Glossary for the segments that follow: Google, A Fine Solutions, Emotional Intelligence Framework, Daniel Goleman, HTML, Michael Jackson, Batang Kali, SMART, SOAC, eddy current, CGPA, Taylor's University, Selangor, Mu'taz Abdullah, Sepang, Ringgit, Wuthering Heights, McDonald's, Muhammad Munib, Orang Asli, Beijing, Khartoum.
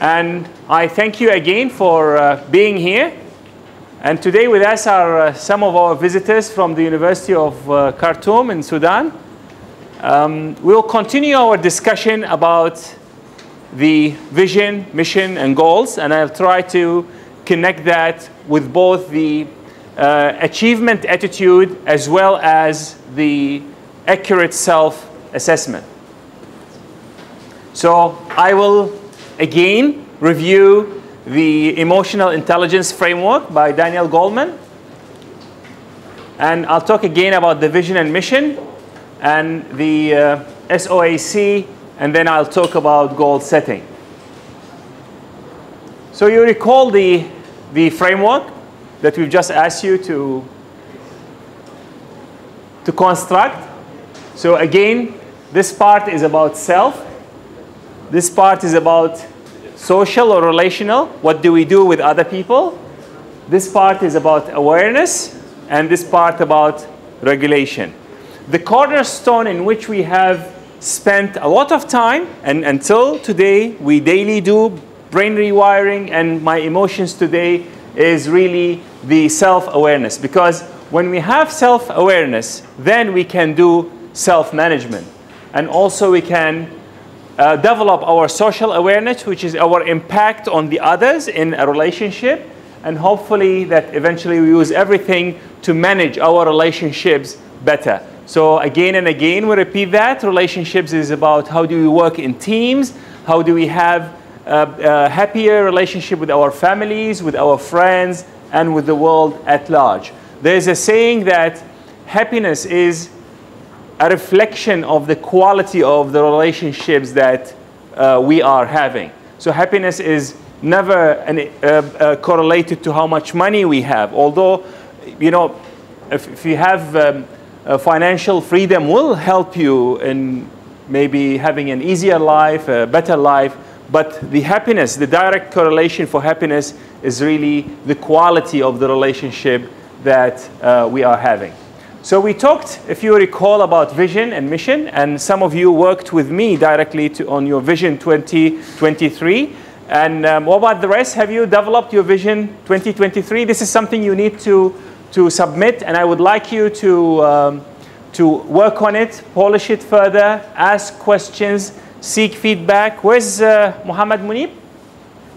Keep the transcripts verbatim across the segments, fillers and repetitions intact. And I thank you again for uh, being here. And today with us are uh, some of our visitors from the University of uh, Khartoum in Sudan. Um, we'll continue our discussion about the vision, mission, and goals. And I'll try to connect that with both the uh, achievement attitude as well as the accurate self-assessment. So I will again review the Emotional Intelligence Framework by Daniel Goleman. And I'll talk again about the vision and mission and the uh, S O A C, and then I'll talk about goal setting. So you recall the, the framework that we've just asked you to, to construct. So again, this part is about self. This part is about social or relational. What do we do with other people? This part is about awareness, and this part about regulation. The cornerstone in which we have spent a lot of time, and until today, we daily do brain rewiring, and my emotions today is really the self-awareness. Because when we have self-awareness, then we can do self-management. And also we can Uh, develop our social awareness, which is our impact on the others in a relationship, and hopefully that eventually we use everything to manage our relationships better. So again and again, we repeat that. Relationships is about how do we work in teams, how do we have a, a happier relationship with our families, with our friends, and with the world at large. There's a saying that happiness is a reflection of the quality of the relationships that uh, we are having. So happiness is never an, uh, uh, correlated to how much money we have. Although, you know, if, if you have um, uh, financial freedom will help you in maybe having an easier life, a better life, but the happiness, the direct correlation for happiness is really the quality of the relationship that uh, we are having. So we talked, if you recall, about vision and mission, and some of you worked with me directly to, on your Vision twenty twenty-three. And um, what about the rest? Have you developed your Vision twenty twenty-three? This is something you need to, to submit, and I would like you to, um, to work on it, polish it further, ask questions, seek feedback. Where's uh, Muhammad Munib?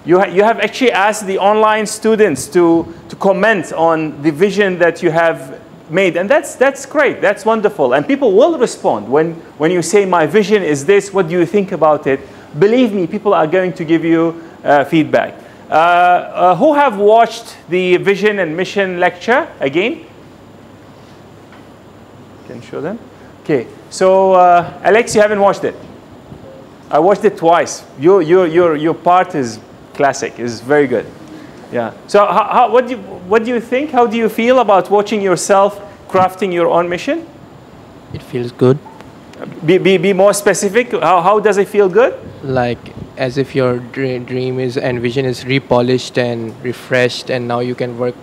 You, ha you have actually asked the online students to, to comment on the vision that you have made, and that's that's great, that's wonderful, and people will respond when when you say my vision is this, what do you think about it? Believe me, people are going to give you uh, feedback. Uh, uh, who have watched the vision and mission lecture again? Can show them. Okay, so uh, Alex, you haven't watched it. I watched it twice. Your your your your part is classic. Is very good. Yeah. So how, how, what, do you, what do you think? How do you feel about watching yourself crafting your own mission? It feels good. Be, be, be more specific. How, how does it feel good? Like as if your dream is and vision is repolished and refreshed, and now you can work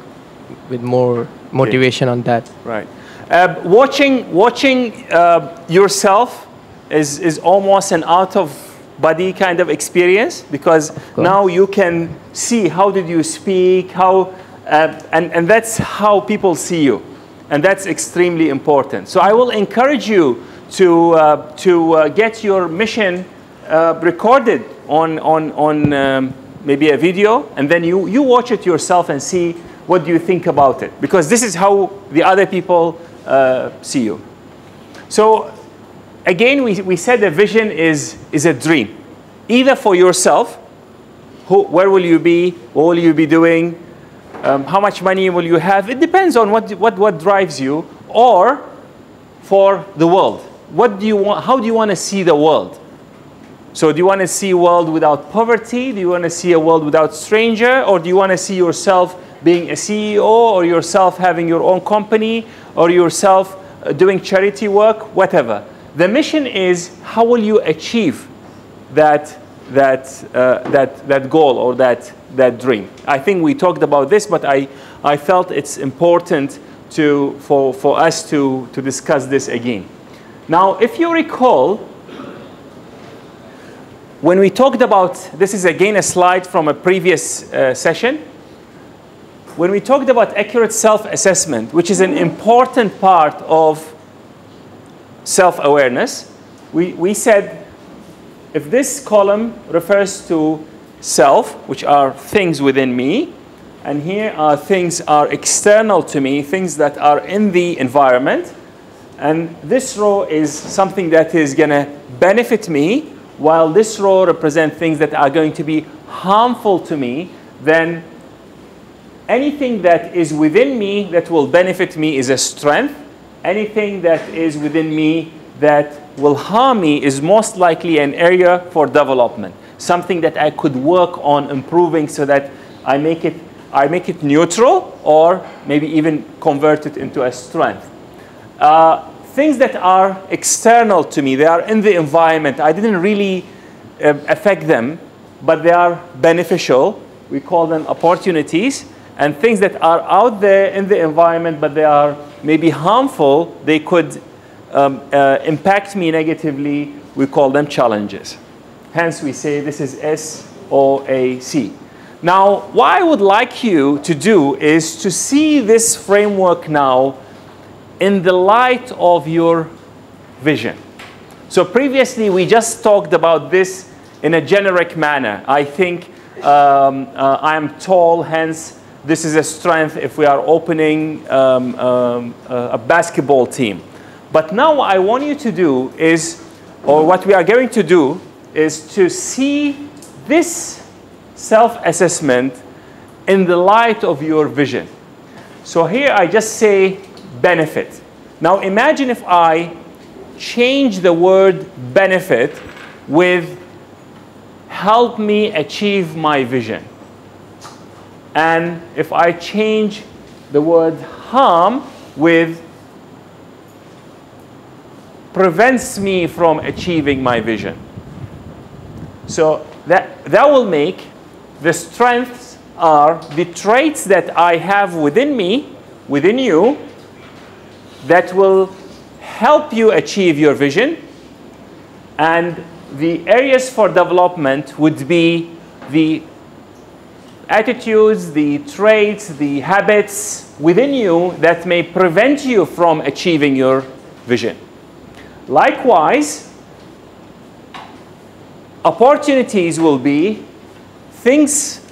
with more motivation, yeah, on that. Right. Uh, watching watching uh, yourself is, is almost an out of body kind of experience, because of now you can see how did you speak, how, uh, and, and that's how people see you. And that's extremely important. So I will encourage you to, uh, to uh, get your mission uh, recorded on, on, on um, maybe a video, and then you, you watch it yourself and see what do you think about it. Because this is how the other people uh, see you. So again, we, we said a vision is, is a dream, either for yourself, who, where will you be, what will you be doing, um, how much money will you have, it depends on what, what, what drives you, or for the world. What do you want, how do you want to see the world? So do you want to see a world without poverty, do you want to see a world without stranger, or do you want to see yourself being a C E O, or yourself having your own company, or yourself doing charity work, whatever. The mission is how will you achieve that, that, uh, that, that goal or that, that dream. I think we talked about this, but I, I felt it's important to, for, for us to, to discuss this again. Now, if you recall, When we talked about, this is again a slide from a previous uh, session. When we talked about accurate self-assessment, which is an important part of self-awareness, we, we said if this column refers to self, which are things within me, and here are things are external to me, things that are in the environment, and this row is something that is going to benefit me, while this row represents things that are going to be harmful to me, then anything that is within me that will benefit me is a strength. Anything that is within me that will harm me is most likely an area for development, something that I could work on improving so that I make it, I make it neutral or maybe even convert it into a strength. Uh, things that are external to me, they are in the environment. I didn't really uh, affect them, but they are beneficial. We call them opportunities. And things that are out there in the environment, but they are maybe harmful, they could um, uh, impact me negatively, we call them challenges. Hence, we say this is S O A C. Now, what I would like you to do is to see this framework now in the light of your vision. So previously, we just talked about this in a generic manner. I think um, uh, I'm tall, hence this is a strength if we are opening um, um, a basketball team. But now what I want you to do is, or what we are going to do, is to see this self-assessment in the light of your vision. So here I just say benefit. Now imagine if I change the word benefit with help me achieve my vision. And if I change the word harm with prevents me from achieving my vision. So that, that will make the strengths are the traits that I have within me, within you, that will help you achieve your vision. And the areas for development would be the attitudes, the traits, the habits within you that may prevent you from achieving your vision. Likewise, opportunities will be things,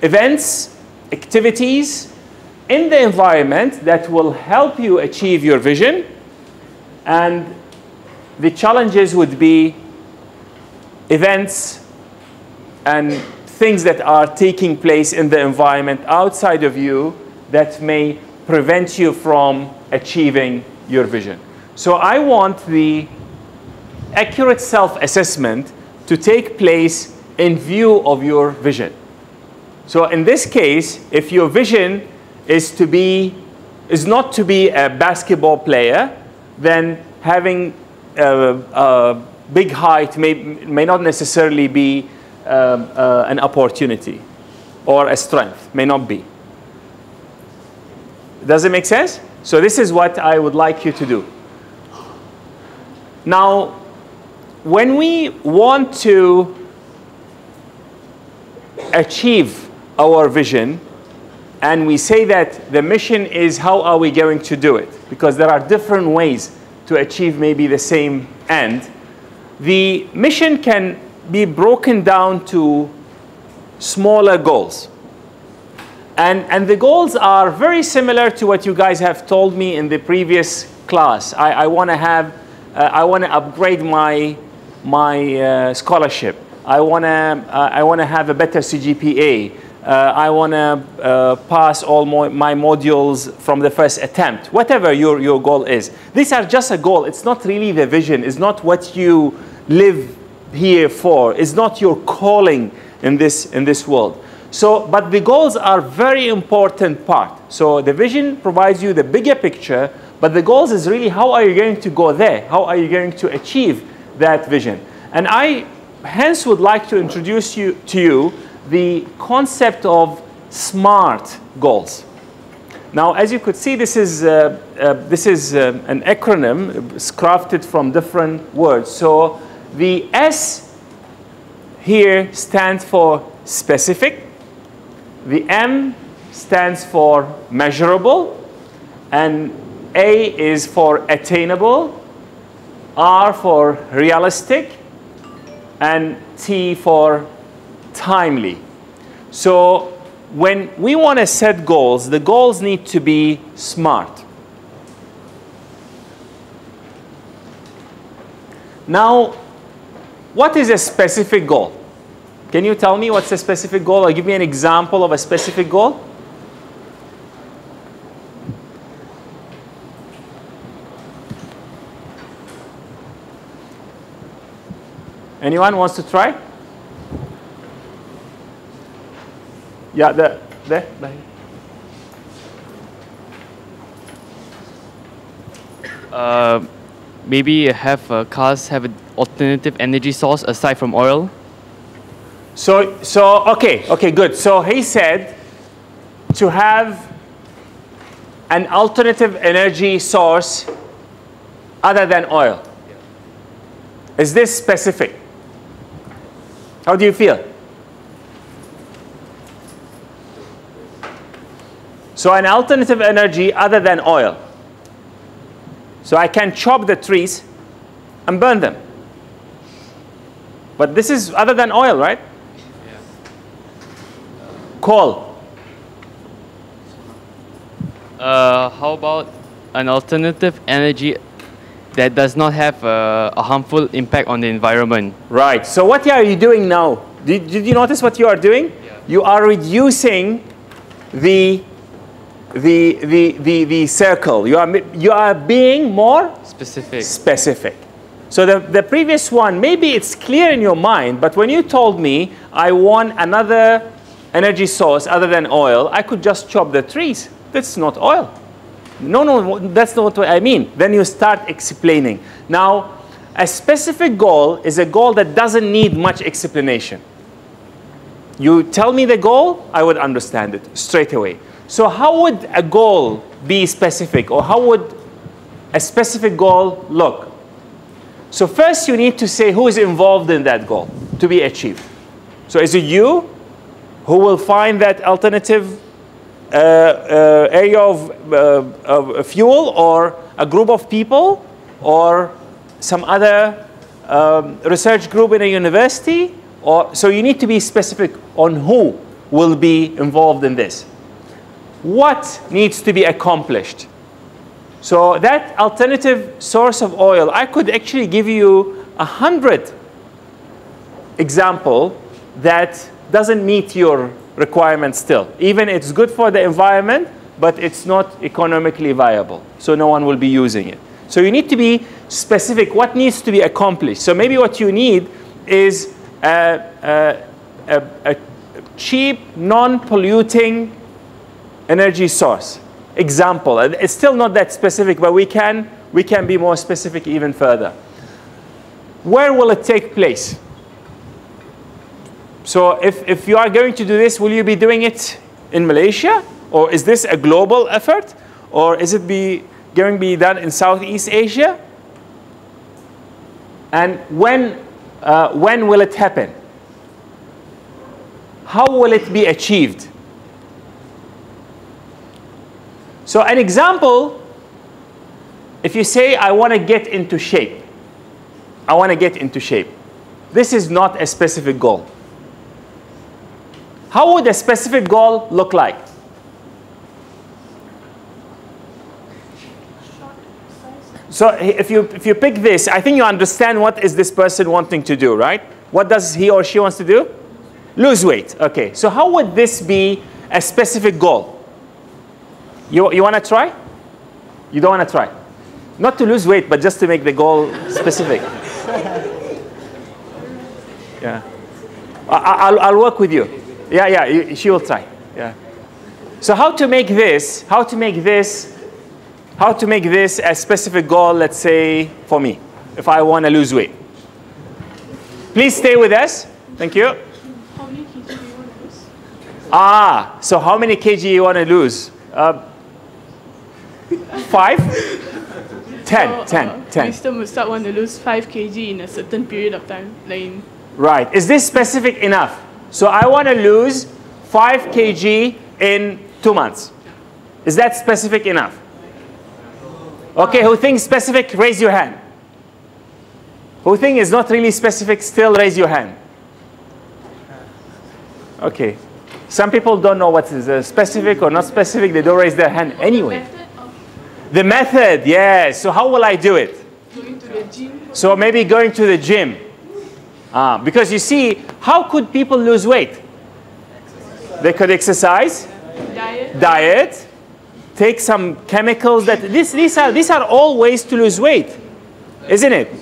events, activities in the environment that will help you achieve your vision. And the challenges would be events and things that are taking place in the environment outside of you that may prevent you from achieving your vision. So I want the accurate self-assessment to take place in view of your vision. So in this case, if your vision is to be, is not to be a basketball player, then having a, a big height may, may not necessarily be Um, uh, an opportunity or a strength, may not be. Does it make sense? So this is what I would like you to do. Now, when we want to achieve our vision, and we say that the mission is how are we going to do it? Because there are different ways to achieve maybe the same end. The mission can be broken down to smaller goals. And, and the goals are very similar to what you guys have told me in the previous class. I, I want to have, uh, I want to upgrade my, my uh, scholarship. I want to uh, I want to have a better C G P A. Uh, I want to uh, pass all my, my modules from the first attempt. Whatever your, your goal is. These are just a goal. It's not really the vision. It's not what you live here for, is not your calling in this in this world. So, but the goals are very important part. So the vision provides you the bigger picture, but the goals is really how are you going to go there? How are you going to achieve that vision? And I hence would like to introduce you to you the concept of SMART goals. Now, as you could see, this is uh, uh, this is uh, an acronym. It's crafted from different words. So the S here stands for specific, the M stands for measurable, and A is for attainable, R for realistic, and T for timely. So when we want to set goals, the goals need to be smart. Now, what is a specific goal? Can you tell me what's a specific goal, or give me an example of a specific goal? Anyone wants to try? Yeah, there, there, there. Uh, maybe have uh, cars have an alternative energy source aside from oil. So, so okay, okay, good. So he said to have an alternative energy source other than oil. Is this specific? How do you feel? So an alternative energy other than oil. So I can chop the trees and burn them. But this is other than oil, right? Yeah. Coal. Uh, how about an alternative energy that does not have a, a harmful impact on the environment? Right. So what are you doing now? Did, did you notice what you are doing? Yeah. You are reducing the The, the, the, the circle. You are, you are being more specific. specific. So the, the previous one, maybe it's clear in your mind, but when you told me I want another energy source other than oil, I could just chop the trees. That's not oil. No, no, that's not what I mean. Then you start explaining. Now, a specific goal is a goal that doesn't need much explanation. You tell me the goal, I would understand it straight away. So how would a goal be specific, or how would a specific goal look? So first you need to say who is involved in that goal to be achieved. So is it you who will find that alternative uh, uh, area of, uh, of fuel, or a group of people, or some other um, research group in a university? Or, so you need to be specific on who will be involved in this. What needs to be accomplished? So that alternative source of oil, I could actually give you a hundred examples that doesn't meet your requirements still. Even it's good for the environment, but it's not economically viable. So no one will be using it. So you need to be specific. What needs to be accomplished? So maybe what you need is a, a, a, a cheap, non-polluting energy source. Example. It's still not that specific, but we can, we can be more specific even further. Where will it take place? So if, if you are going to do this, will you be doing it in Malaysia? Or is this a global effort? Or is it be, going to be done in Southeast Asia? And when, uh, when will it happen? How will it be achieved? So an example, if you say, I want to get into shape. I want to get into shape. This is not a specific goal. How would a specific goal look like? So if you, if you pick this, I think you understand what is this person wanting to do, right? What does he or she wants to do? Lose weight. Okay. So how would this be a specific goal? You, you want to try? You don't want to try. Not to lose weight, but just to make the goal specific. Yeah. I, I'll, I'll work with you. Yeah, yeah, you, she will try. Yeah. So how to make this, how to make this, how to make this a specific goal, let's say, for me, if I want to lose weight. Please stay with us. Thank you. How many kg do you want to lose? Ah, so how many kg you want to lose? Uh, five? ten, so, ten, uh, ten. Mister Mustad want to lose five kg in a certain period of time, like in Right. Is this specific enough? So I want to lose five kilograms in two months. Is that specific enough? Okay, who thinks specific, raise your hand. Who thinks it's not really specific, still raise your hand. Okay. Some people don't know what is specific or not specific. They don't raise their hand anyway. The method, yes. So how will I do it? Going to the gym. So maybe going to the gym. Uh, because you see, how could people lose weight? Exercise. They could exercise, diet. diet, take some chemicals. That this, these are these are all ways to lose weight, isn't it?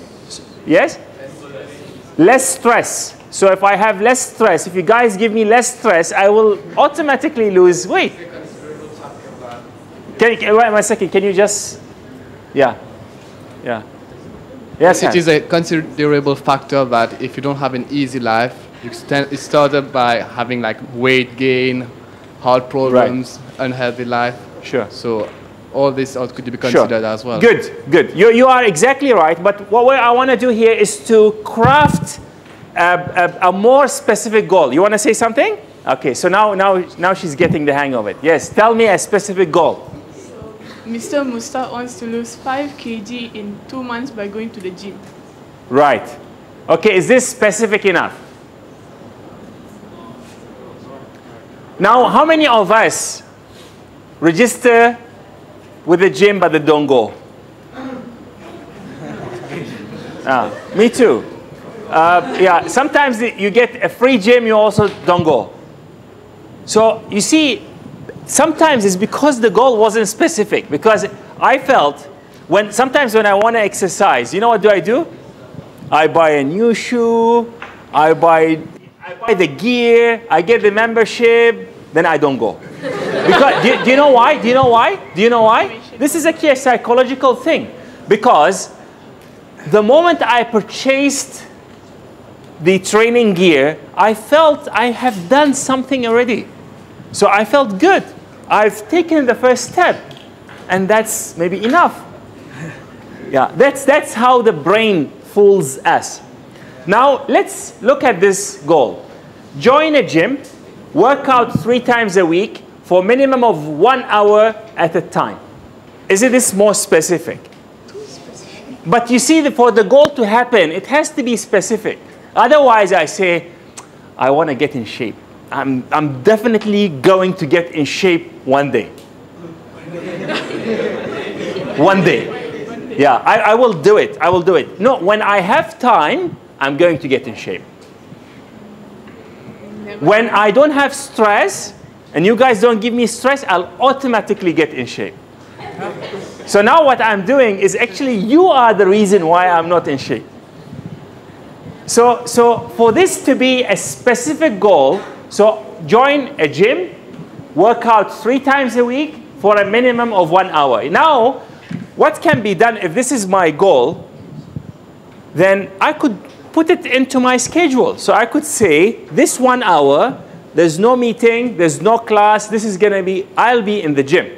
Yes. Less stress. So if I have less stress, if you guys give me less stress, I will automatically lose weight. Can, can wait one second? Can you just, yeah, yeah. Yes, it is a considerable factor that if you don't have an easy life, you stand, it's started by having like weight gain, heart problems, right. Unhealthy life. Sure. So all this could be considered sure. as well. Good, good. You, you are exactly right. But what I want to do here is to craft a, a, a more specific goal. You want to say something? Okay. So now, now, now she's getting the hang of it. Yes. Tell me a specific goal. Mister Musta wants to lose five kilograms in two months by going to the gym. Right. Okay, is this specific enough? Now, how many of us register with the gym but they don't go? Ah, me too. Uh, yeah, sometimes you get a free gym, you also don't go. So, you see, sometimes it's because the goal wasn't specific. Because I felt, when sometimes when I want to exercise, you know what do I do? I buy a new shoe, I buy, I buy the gear, I get the membership, then I don't go. Because, do, do you know why? Do you know why? Do you know why? This is a key psychological thing. Because the moment I purchased the training gear, I felt I have done something already. So I felt good. I've taken the first step, and that's maybe enough. Yeah, that's, that's how the brain fools us. Now, let's look at this goal. Join a gym, work out three times a week for a minimum of one hour at a time. Isn't this more specific? Too specific. But you see, the, for the goal to happen, it has to be specific. Otherwise, I say, I want to get in shape. I'm, I'm definitely going to get in shape one day. One day. Yeah, I, I will do it. I will do it. No, when I have time, I'm going to get in shape. When I don't have stress, and you guys don't give me stress, I'll automatically get in shape. So now what I'm doing is actually you are the reason why I'm not in shape. So, so for this to be a specific goal, so join a gym, work out three times a week for a minimum of one hour. Now, what can be done if this is my goal, then I could put it into my schedule. So I could say, this one hour, there's no meeting, there's no class, this is gonna be, I'll be in the gym.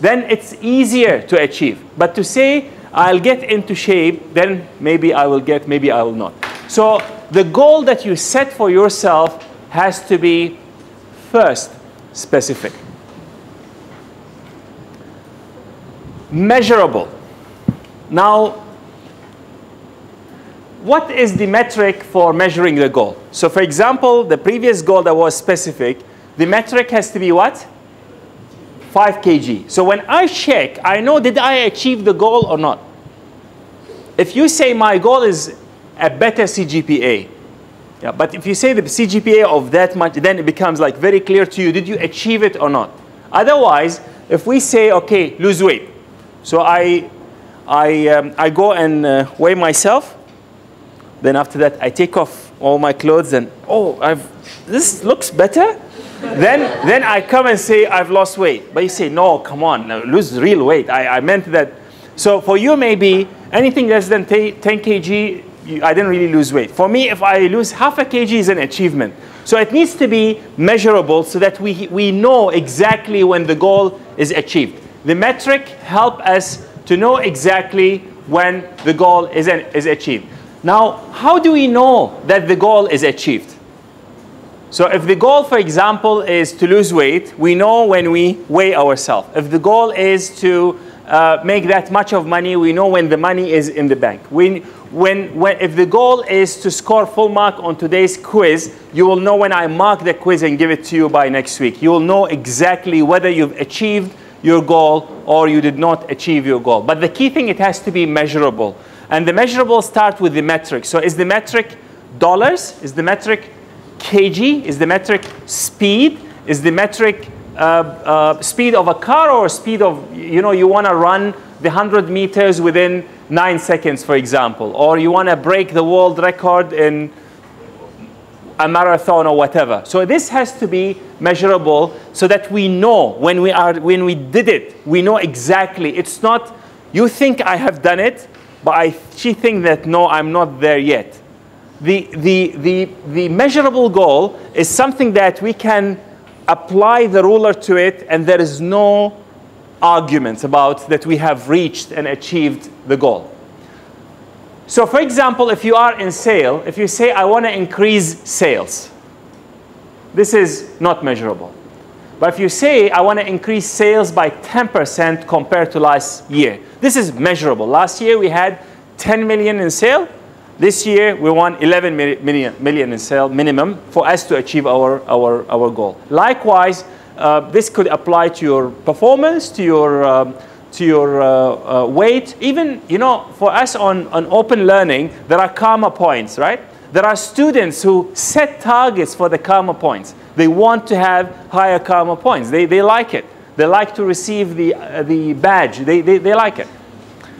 Then it's easier to achieve. But to say, I'll get into shape, then maybe I will get, maybe I will not. So the goal that you set for yourself has to be, first, specific. Measurable. Now, what is the metric for measuring the goal? So for example, the previous goal that was specific, the metric has to be what? five kilograms. So when I check, I know did I achieve the goal or not. If you say my goal is a better C G P A, yeah, but if you say the C G P A of that much, then it becomes like very clear to you, did you achieve it or not? Otherwise, if we say, okay, lose weight. So I, I, um, I go and uh, weigh myself. Then after that, I take off all my clothes and, oh, I've, this looks better. then, then I come and say, I've lost weight. But you say, no, come on, no, lose real weight. I, I meant that. So for you, maybe anything less than ten kilograms, I didn't really lose weight. For me, if I lose half a kg, is an achievement. So it needs to be measurable so that we, we know exactly when the goal is achieved. The metric helps us to know exactly when the goal is, an, is achieved. Now, how do we know that the goal is achieved? So if the goal, for example, is to lose weight, we know when we weigh ourselves. If the goal is to uh, make that much of money, we know when the money is in the bank. When, when, when, if the goal is to score full mark on today's quiz, you will know when I mark the quiz and give it to you by next week. You will know exactly whether you've achieved your goal or you did not achieve your goal. But the key thing, it has to be measurable. And the measurable start with the metric. So is the metric dollars? Is the metric kg? Is the metric speed? Is the metric uh, uh, speed of a car, or speed of, you know, you want to run the one hundred meters within nine seconds, for example, or you want to break the world record in a marathon or whatever. So this has to be measurable so that we know when we, are, when we did it, we know exactly. It's not, you think I have done it, but I, she thinks that, no, I'm not there yet. The, the, the, the measurable goal is something that we can apply the ruler to it, and there is no argument about that we have reached and achieved the goal. So for example, if you are in sales, if you say, I want to increase sales, this is not measurable. But if you say, I want to increase sales by ten percent compared to last year, this is measurable. Last year we had ten million in sales. This year, we want eleven million in sales minimum for us to achieve our, our, our goal. Likewise, uh, this could apply to your performance, to your, um, to your uh, uh, weight. Even, you know, for us on, on open learning, there are karma points, right? There are students who set targets for the karma points. They want to have higher karma points. They, they like it. They like to receive the, uh, the badge. They, they, they like it.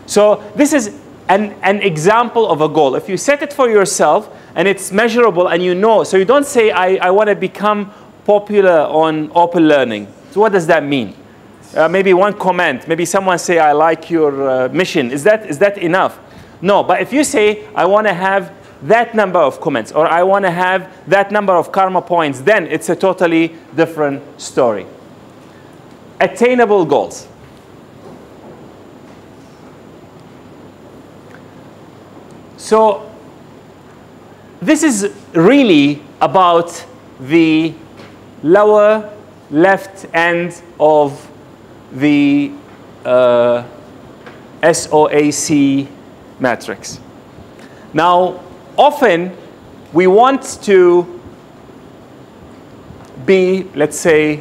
So this is An, an example of a goal. If you set it for yourself and it's measurable and you know, so you don't say, I, I want to become popular on open learning. So what does that mean? Uh, maybe one comment, maybe someone say, I like your uh, mission. Is that, is that enough? No, but if you say, I want to have that number of comments, or I want to have that number of karma points, then it's a totally different story. Attainable goals. So this is really about the lower left end of the uh, S O A C matrix. Now, often we want to be, let's say,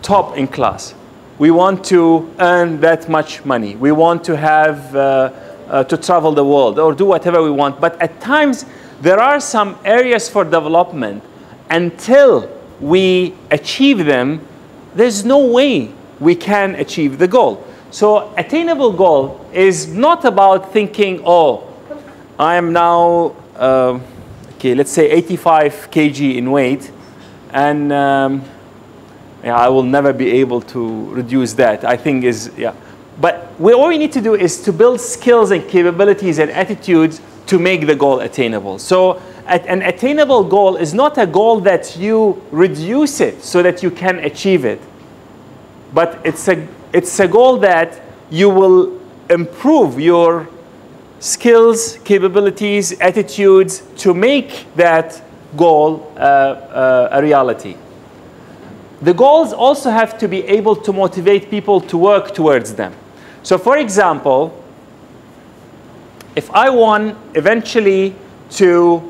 top in class. We want to earn that much money. We want to have uh, Uh, to travel the world or do whatever we want. But at times, there are some areas for development. Until we achieve them, there's no way we can achieve the goal. So attainable goal is not about thinking, oh, I am now, uh, okay, let's say eighty-five kilograms in weight, and um, yeah, I will never be able to reduce that. I think is, yeah. But we, all we need to do is to build skills and capabilities and attitudes to make the goal attainable. So at, an attainable goal is not a goal that you reduce it so that you can achieve it. But it's a, it's a goal that you will improve your skills, capabilities, attitudes to make that goal uh, uh, a reality. The goals also have to be able to motivate people to work towards them. So for example, if I want eventually to,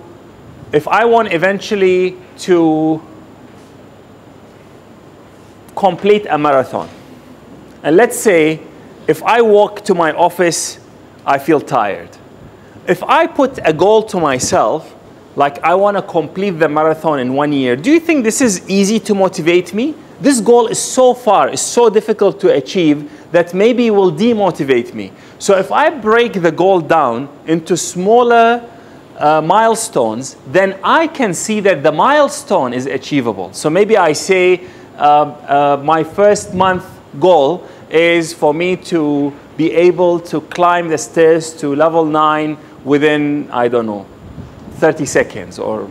if I want eventually to complete a marathon, and let's say if I walk to my office, I feel tired. If I put a goal to myself, like I want to complete the marathon in one year, do you think this is easy to motivate me? This goal is so far, is so difficult to achieve that maybe it will demotivate me. So if I break the goal down into smaller uh, milestones, then I can see that the milestone is achievable. So maybe I say uh, uh, my first month goal is for me to be able to climb the stairs to level nine within, I don't know, thirty seconds or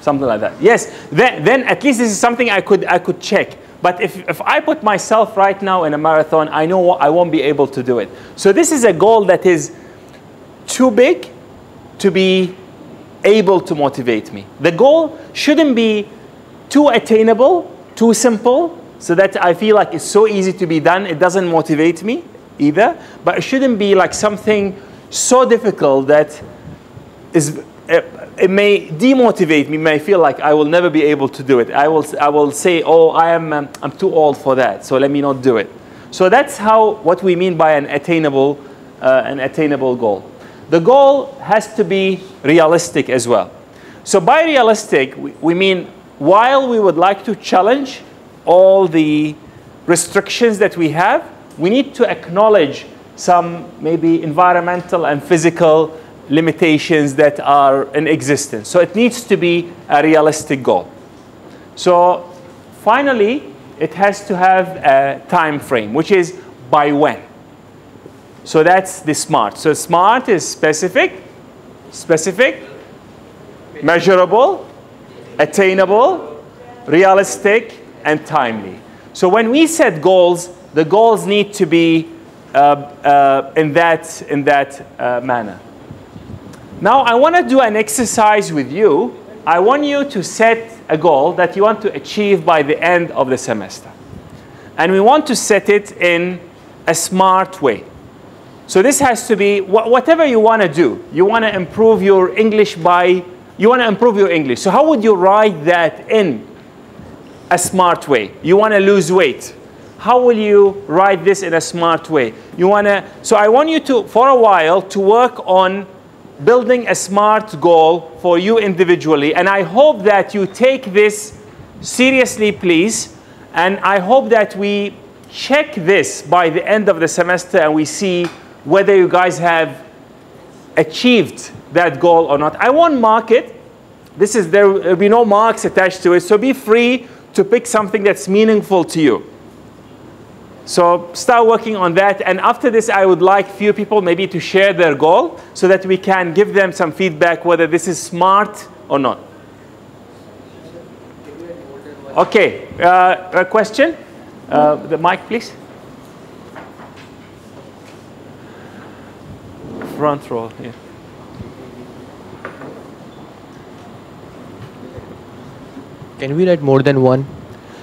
something like that. Yes, then, then at least this is something I could, I could check. But if, if I put myself right now in a marathon, I know I won't be able to do it. So this is a goal that is too big to be able to motivate me. The goal shouldn't be too attainable, too simple, so that I feel like it's so easy to be done, it doesn't motivate me either. But it shouldn't be like something so difficult that is, it, it may demotivate me, may feel like I will never be able to do it. I will, I will say, oh, I am, um, I'm too old for that, so let me not do it. So that's how, what we mean by an attainable, uh, an attainable goal. The goal has to be realistic as well. So by realistic, we, we mean while we would like to challenge all the restrictions that we have, we need to acknowledge some maybe environmental and physical limitations that are in existence. So it needs to be a realistic goal. So finally, it has to have a time frame, which is by when. So that's the SMART. So SMART is specific, specific, measurable, attainable, realistic, and timely. So when we set goals, the goals need to be uh, uh, in that, in that uh, manner. Now I want to do an exercise with you. I want you to set a goal that you want to achieve by the end of the semester. And we want to set it in a SMART way. So this has to be wh whatever you want to do. You want to improve your English by, you want to improve your English. So how would you write that in a SMART way? You want to lose weight. How will you write this in a SMART way? You want to, so I want you to, for a while, to work on building a SMART goal for you individually. And I hope that you take this seriously, please. And I hope that we check this by the end of the semester and we see whether you guys have achieved that goal or not. I won't mark it. This is, there will be no marks attached to it. So be free to pick something that's meaningful to you. So start working on that. And after this, I would like few people maybe to share their goal so that we can give them some feedback whether this is SMART or not. OK, uh, a question? Uh, the mic, please. Front row here. Can we write more than one?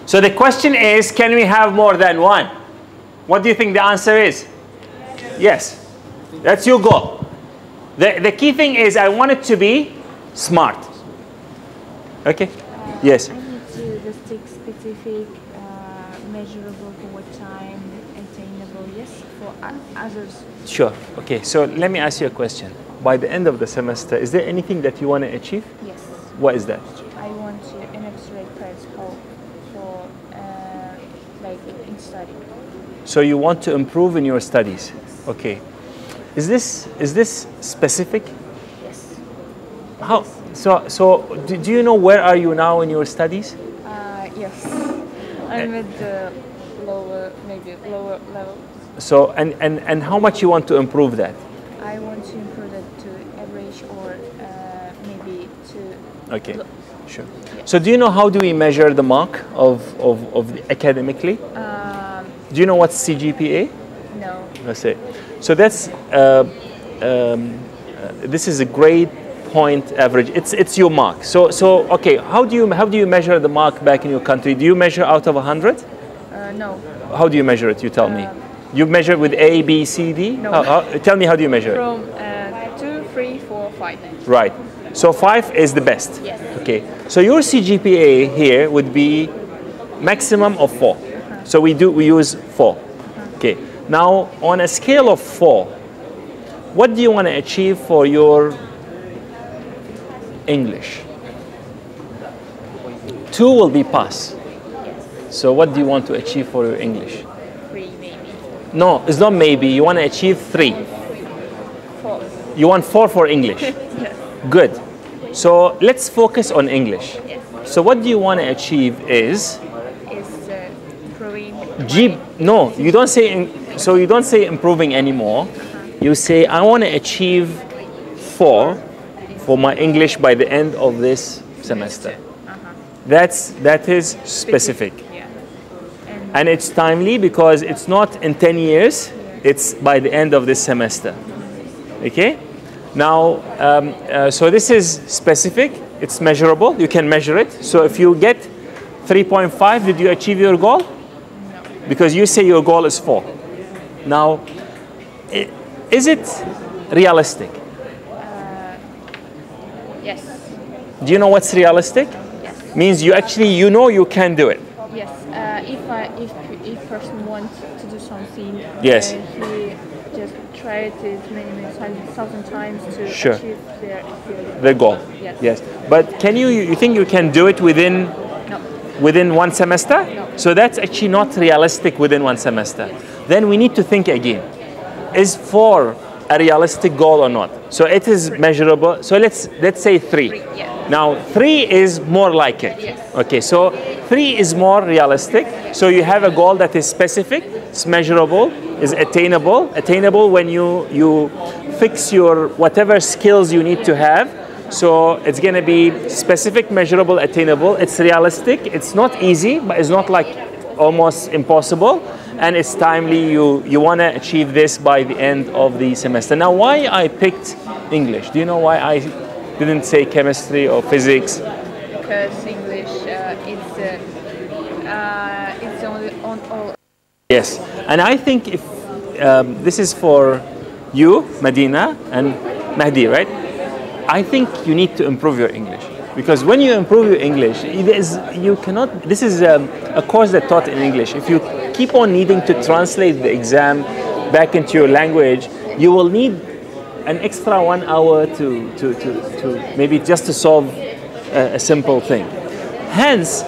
So the question is, can we have more than one? What do you think the answer is? Yes. Yes. That's your goal. The, the key thing is I want it to be SMART. OK? Uh, yes. I need to restrict specific, uh, measurable over time, attainable, yes, for others. Sure. OK, so let me ask you a question. By the end of the semester, is there anything that you want to achieve? Yes. What is that? I want to, an abstract principle for uh, like in study. So you want to improve in your studies? Yes. OK. Is this, is this specific? Yes. How? So, so do, do you know where are you now in your studies? Uh, yes. I'm uh, at the lower, maybe lower level. So, and, and, and how much you want to improve that? I want to improve that to average or uh, maybe to... OK. Sure. Yeah. So do you know how do we measure the mark of, of, of the academically? Um, do you know what's C G P A? No. That's it. So that's, uh, um, uh, this is a grade point average. It's, it's your mark. So, so OK, how do, you, how do you measure the mark back in your country? Do you measure out of one hundred? Uh, no. How do you measure it? You tell uh, me. You measure with A, B, C, D? No. How, how, tell me, how do you measure From, it? From uh, two, three, four, five. Right. So five is the best? Yes. OK. So your C G P A here would be maximum of four. Uh-huh. So we, do, we use four. Uh-huh. OK. Now, on a scale of four, what do you want to achieve for your English? two will be pass. Yes. So what do you want to achieve for your English? No, it's not maybe. You want to achieve three. Four. You want four for English. Yes. Good. So let's focus on English. Yes. So what do you want to achieve is? Is uh, improving. G no, you don't say. In so you don't say improving anymore. Uh-huh. You say I want to achieve four for my English by the end of this semester. Uh-huh. That's that is specific. And it's timely because it's not in ten years, it's by the end of this semester. Okay? Now, um, uh, so this is specific, it's measurable, you can measure it. So if you get three point five, did you achieve your goal? No. Because you say your goal is four. Now, is it realistic? Uh, yes. Do you know what's realistic? Yes. Means you actually, you know you can do it. Yes, uh, if, I, if, if person wants to do something, yes. Uh, he, tried it many, many times, thousand times to sure. achieve their, their, their goal. Yes. yes. But can you, you think you can do it within, no. within one semester? No. So that's actually not realistic within one semester. Yes. Then we need to think again. Is four a realistic goal or not? So it is three. measurable. So let's, let's say three. three yeah. Now three is more like it. Yes. Okay, so three is more realistic. So you have a goal that is specific, it's measurable, is attainable. Attainable when you, you fix your whatever skills you need to have. So it's going to be specific, measurable, attainable. It's realistic. It's not easy, but it's not like almost impossible. And it's timely. You, you want to achieve this by the end of the semester. Now, why I picked English? Do you know why I didn't say chemistry or physics? Because English, uh, it's, uh, uh, it's only on all. Yes, and I think if um, this is for you, Medina, and Mahdi, right? I think you need to improve your English, because when you improve your English, it is, you cannot, this is um, a course that taught in English. If you keep on needing to translate the exam back into your language, you will need an extra one hour to, to, to, to maybe just to solve a, a simple thing. Hence,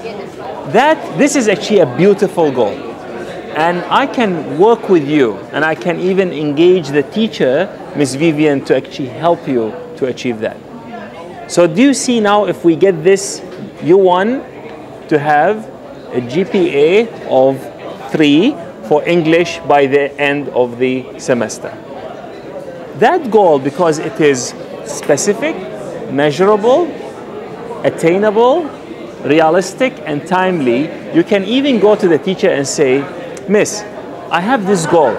that this is actually a beautiful goal. And I can work with you, and I can even engage the teacher, Miz Vivian, to actually help you to achieve that. So do you see now if we get this U one to have a G P A of three for English by the end of the semester? That goal, because it is specific, measurable, attainable, realistic, and timely, you can even go to the teacher and say, Miss, I have this goal.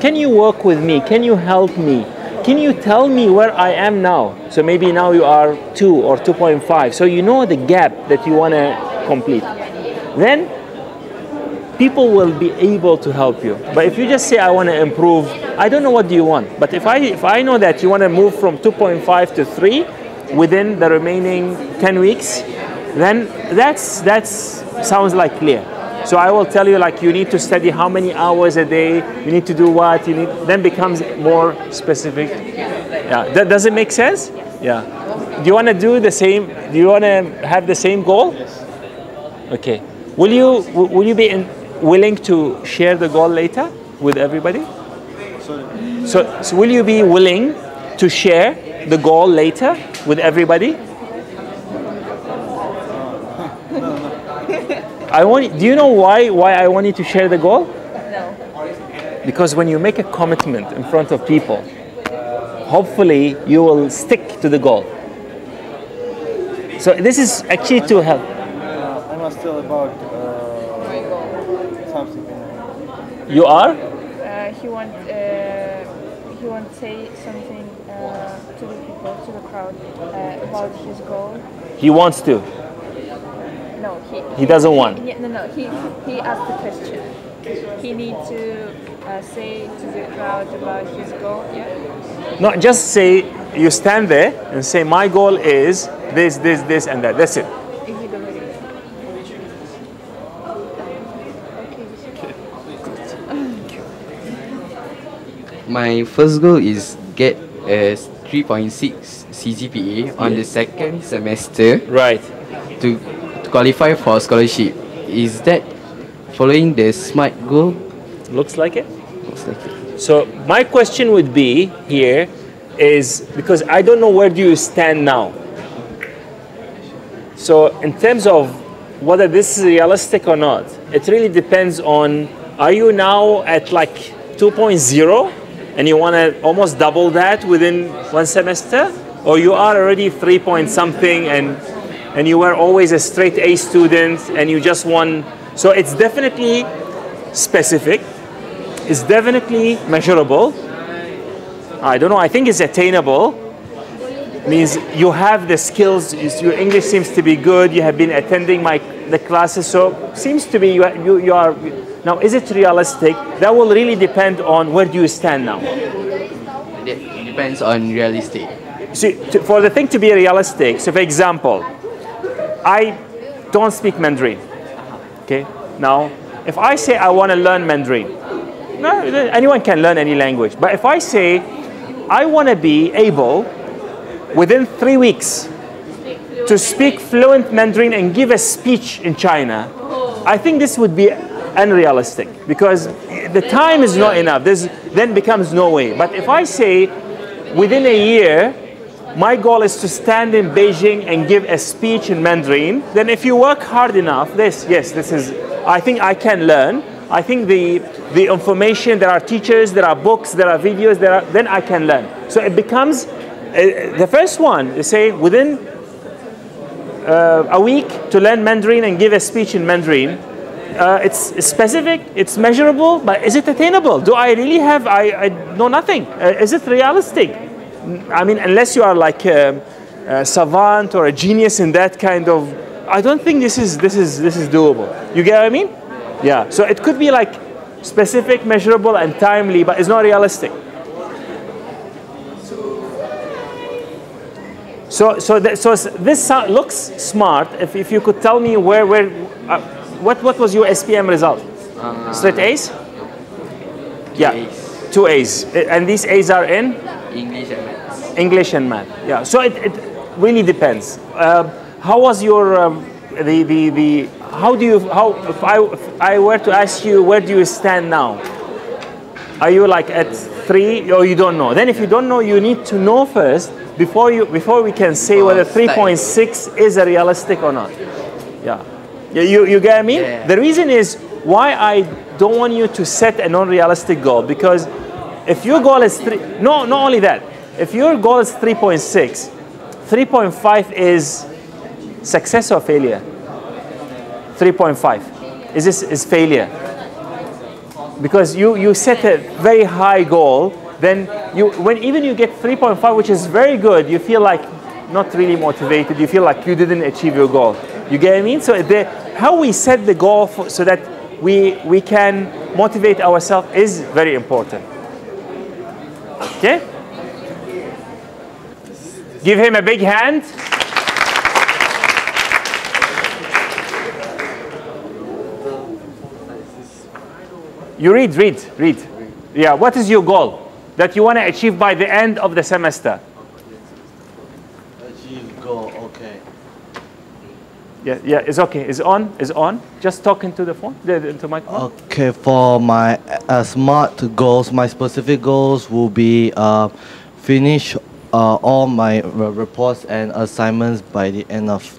Can you work with me? Can you help me? Can you tell me where I am now? So maybe now you are two or two point five. So you know the gap that you want to complete. Then people will be able to help you. But if you just say, I want to improve, I don't know what do you want. But if I, if I know that you want to move from two point five to three within the remaining ten weeks, then that's, that's sounds like clear. So I will tell you, like, you need to study how many hours a day, you need to do what, you need, then becomes more specific. Yeah, that, does it make sense? Yeah. Do you want to do the same, do you want to have the same goal? Yes. Okay. Will you, will you be in, willing to share the goal later with everybody? Sorry. So, so will you be willing to share the goal later with everybody? I want, do you know why, why I want you to share the goal? No. Because when you make a commitment in front of people, hopefully you will stick to the goal. So this is actually to help. Uh, I'm still about uh, something. You are? Uh, he won't, uh, he won't say something uh, to the people, to the crowd uh, about his goal. He wants to. No, he, he doesn't he, want. He, no, no, he, he asked the question. He needs to uh, say to the crowd about his goal, yeah? Not just say, you stand there and say, my goal is this, this, this, and that. That's it. My first goal is get a three point six C G P A on yeah. the second semester. Right. To qualify for scholarship. Is that following the SMART goal? Looks like it. Looks like it. So my question would be here is, because I don't know where do you stand now. So in terms of whether this is realistic or not, it really depends on, are you now at like two point zero and you want to almost double that within one semester? Or you are already three point something and and you were always a straight A student and you just won. So it's definitely specific. It's definitely measurable. I don't know, I think it's attainable. means you have the skills, your English seems to be good, you have been attending my the classes, so seems to be you, you, you are, now is it realistic? That will really depend on where do you stand now. It depends on realistic. So, to, for the thing to be realistic, so for example, I don't speak Mandarin, okay? Now, if I say I want to learn Mandarin, no, anyone can learn any language, but if I say I want to be able within three weeks to speak fluent Mandarin and give a speech in China, I think this would be unrealistic because the time is not enough. There's, then becomes no way. But if I say within a year, my goal is to stand in Beijing and give a speech in Mandarin, then if you work hard enough, this, yes, this is, I think I can learn. I think the, the information, there are teachers, there are books, there are videos, there are, then I can learn. So it becomes, uh, the first one is saying within uh, a week to learn Mandarin and give a speech in Mandarin. Uh, it's specific, it's measurable, but is it attainable? Do I really have, I, I know nothing. Uh, is it realistic? I mean, unless you are like a, a savant or a genius in that kind of, I don't think this is, this is, this is doable. You get what I mean? Yeah, so it could be like specific, measurable, and timely, but it's not realistic. So, so, th so this looks smart. If, if you could tell me where, where uh, what, what was your S P M result? Um, Straight A's? Yeah, A's. Two A's. And these A's are in? English and math. English and math, yeah. So it, it really depends. Uh, how was your, um, the, the, the, how do you, how, if I, if I were to ask you, where do you stand now? Are you like at three or you don't know? Then if you don't know, you need to know first before you, before we can say whether three point six is a realistic or not. Yeah. You, you get what I mean? Yeah. The reason is why I don't want you to set a non-realistic goal, because if your goal is three, no, not only that, if your goal is three point six, three point five is success or failure? three point five is this is failure. Because you, you set a very high goal, then you, when even you get three point five, which is very good, you feel like not really motivated, you feel like you didn't achieve your goal. You get what I mean? So the, how we set the goal for, so that we, we can motivate ourselves is very important. Okay? Give him a big hand. You read, read, read. Yeah, what is your goal that you want to achieve by the end of the semester? Achieve goal, okay. Yeah, yeah, it's okay. It's on, it's on. Just talking to the phone, to my phone. Okay, for my uh, SMART goals, my specific goals will be uh, finish uh, all my reports and assignments by the end of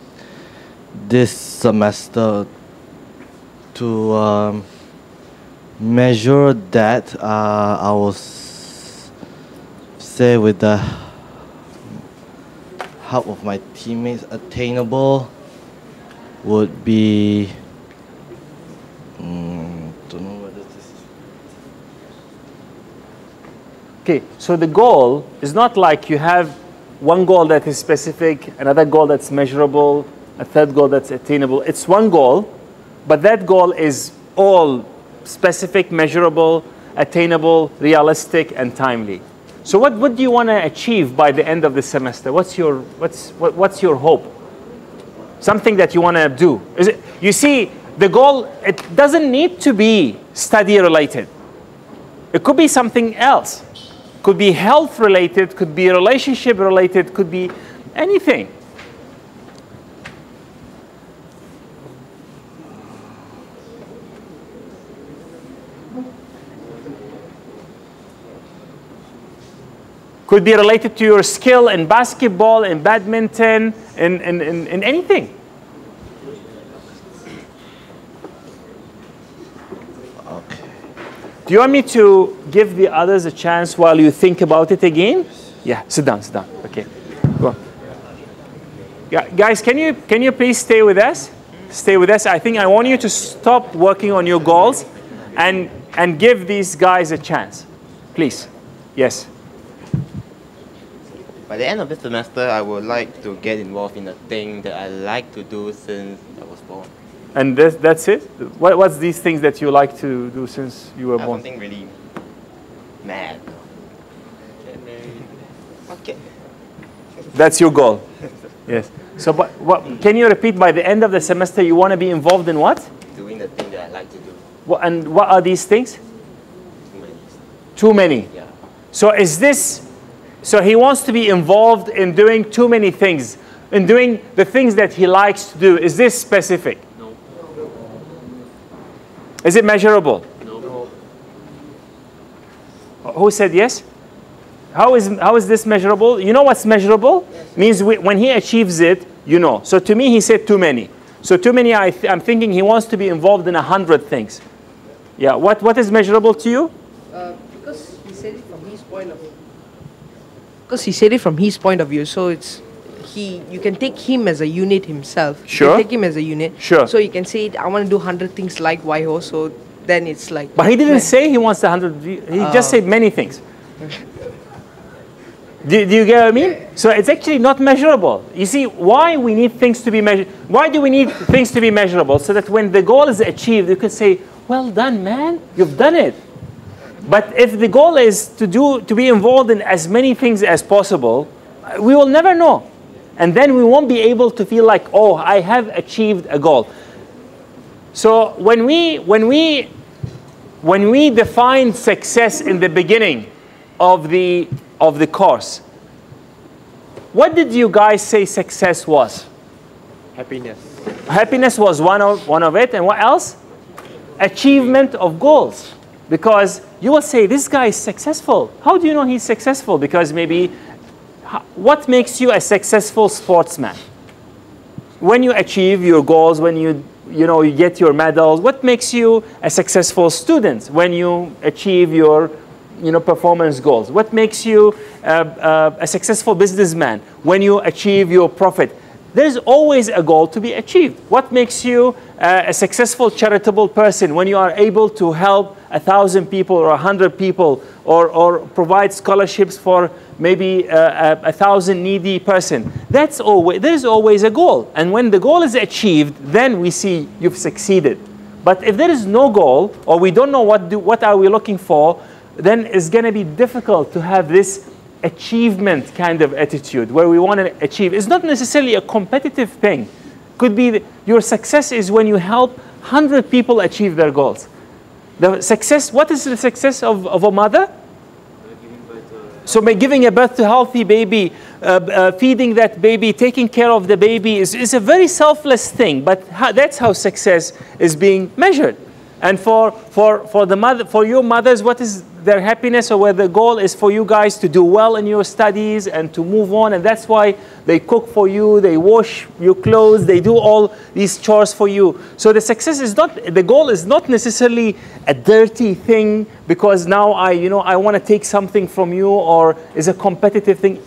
this semester to... Um, measure that uh, I will say with the help of my teammates, attainable would be um, don't know whether this is okay. So the goal is not like you have one goal that is specific, another goal that's measurable, a third goal that's attainable. It's one goal, but that goal is all specific, measurable, attainable, realistic, and timely. So what, what do you want to achieve by the end of the semester? What's your, what's, what, what's your hope? Something that you want to do. Is it, you see, the goal, it doesn't need to be study-related. It could be something else. Could be health-related, could be relationship-related, could be anything. Could be related to your skill in basketball, in badminton, in, in, in, in anything. Okay. Do you want me to give the others a chance while you think about it again? Yeah, sit down, sit down. Okay, go on. Yeah, guys, can you, can you please stay with us? Stay with us. I think I want you to stop working on your goals and, and give these guys a chance. Please. Yes. By the end of this semester, I would like to get involved in a thing that I like to do since I was born. And that's, that's it? What, what's these things that you like to do since you were born? Something really mad. Okay. That's your goal. Yes. So but, what, can you repeat, by the end of the semester, you want to be involved in what? Doing the thing that I like to do. What, and what are these things? Too many. Too many. Yeah. So is this, so he wants to be involved in doing too many things, in doing the things that he likes to do. Is this specific? No. Is it measurable? No. Who said yes? How is, how is this measurable? You know what's measurable? Yes. Means we, when he achieves it, you know. So to me, he said too many. So too many, I th I'm thinking he wants to be involved in a hundred things. Yeah, what, what is measurable to you? Uh, because he said it from his point of view. Because he said it from his point of view. So it's, he, you can take him as a unit himself. Sure. You can take him as a unit. Sure. So you can say, I want to do hundred things like Y O. So then it's like. But he didn't man. say he wants a hundred. He uh, just said many things. Do, do you get what I mean? So it's actually not measurable. You see, why we need things to be measured? Why do we need things to be measurable? So that when the goal is achieved, you could say, well done, man, you've done it. But if the goal is to, do, to be involved in as many things as possible, we will never know. And then we won't be able to feel like, oh, I have achieved a goal. So when we, when we, when we define success in the beginning of the of the course, what did you guys say success was? Happiness. Happiness was one of, one of it, and what else? Achievement of goals. Because you will say, this guy is successful. How do you know he's successful? Because maybe, what makes you a successful sportsman? When you achieve your goals, when you, you know, you get your medals, what makes you a successful student? When you achieve your you know, performance goals. What makes you uh, uh, a successful businessman when you achieve your profit? There's always a goal to be achieved. What makes you uh, a successful charitable person when you are able to help a thousand people or a hundred people, or, or provide scholarships for maybe uh, a, a thousand needy person? That's always, there's always a goal. And when the goal is achieved, then we see you've succeeded. But if there is no goal, or we don't know what, do, what are we looking for, then it's going to be difficult to have this achievement kind of attitude where we want to achieve. It's not necessarily a competitive thing. Could be the, your success is when you help one hundred people achieve their goals. The success, what is the success of, of a mother? So by giving a birth to a healthy baby, uh, uh, feeding that baby, taking care of the baby is, is a very selfless thing, but how, that's how success is being measured. And for, for, for, the mother, for your mothers, what is their happiness, or where the goal is for you guys to do well in your studies and to move on? And that's why they cook for you, they wash your clothes, they do all these chores for you. So the success is not, the goal is not necessarily a dirty thing because now I, you know, I want to take something from you, or is a competitive thing.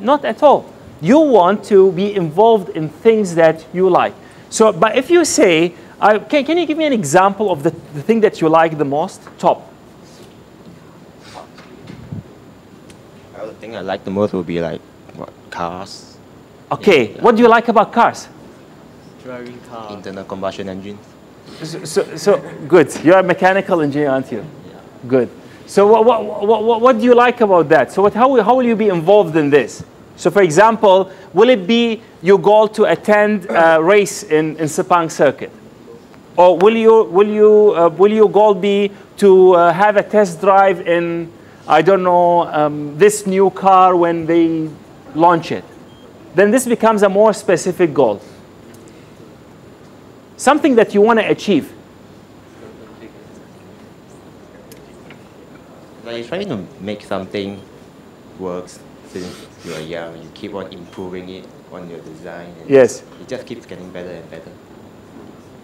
Not at all. You want to be involved in things that you like. So, but if you say, I, can, can you give me an example of the, the thing that you like the most? Top. The thing I like the most would be like, what, cars. Okay, yeah, yeah. What do you like about cars? Driving cars. Internal combustion engines. So, so, so good. You're a mechanical engineer, aren't you? Yeah. Good. So what, what, what, what, what do you like about that? So what, how, how will you be involved in this? So for example, will it be your goal to attend a race in, in Sepang circuit? Or will you, will you, uh, will your goal be to uh, have a test drive in, I don't know, um, this new car when they launch it? Then this becomes a more specific goal. Something that you want to achieve. Like you're trying to make something work since you are young. You keep on improving it on your design. And yes. It just keeps getting better and better.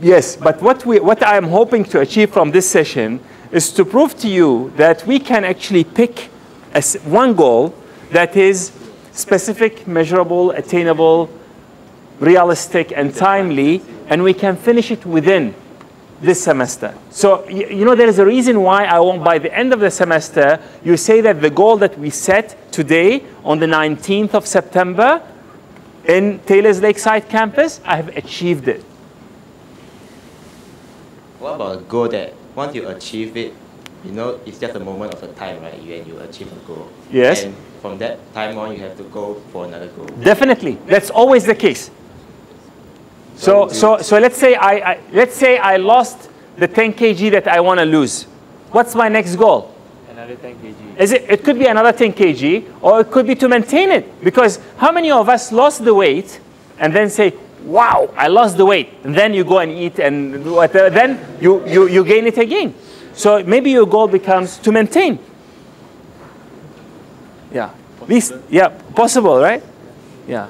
Yes, but what, we, what I'm hoping to achieve from this session is to prove to you that we can actually pick a, one goal that is specific, measurable, attainable, realistic, and timely, and we can finish it within this semester. So, you know, there is a reason why I want, by the end of the semester, you say that the goal that we set today on the nineteenth of September in Taylor's Lakeside campus, I have achieved it. What about a goal that once you achieve it, you know, it's just a moment of the time, right? When you achieve a goal. Yes. And from that time on, you have to go for another goal. Definitely. That's always the case. So, so, so let's say I, I, let's say I lost the ten kilograms that I want to lose. What's my next goal? Another ten kilograms. Is it, it could be another ten kilograms, or it could be to maintain it. Because how many of us lost the weight and then say, wow, I lost the weight. And then you go and eat, and whatever, then you, you, you gain it again. So maybe your goal becomes to maintain. Yeah. At least, yeah, possible, right? Yeah.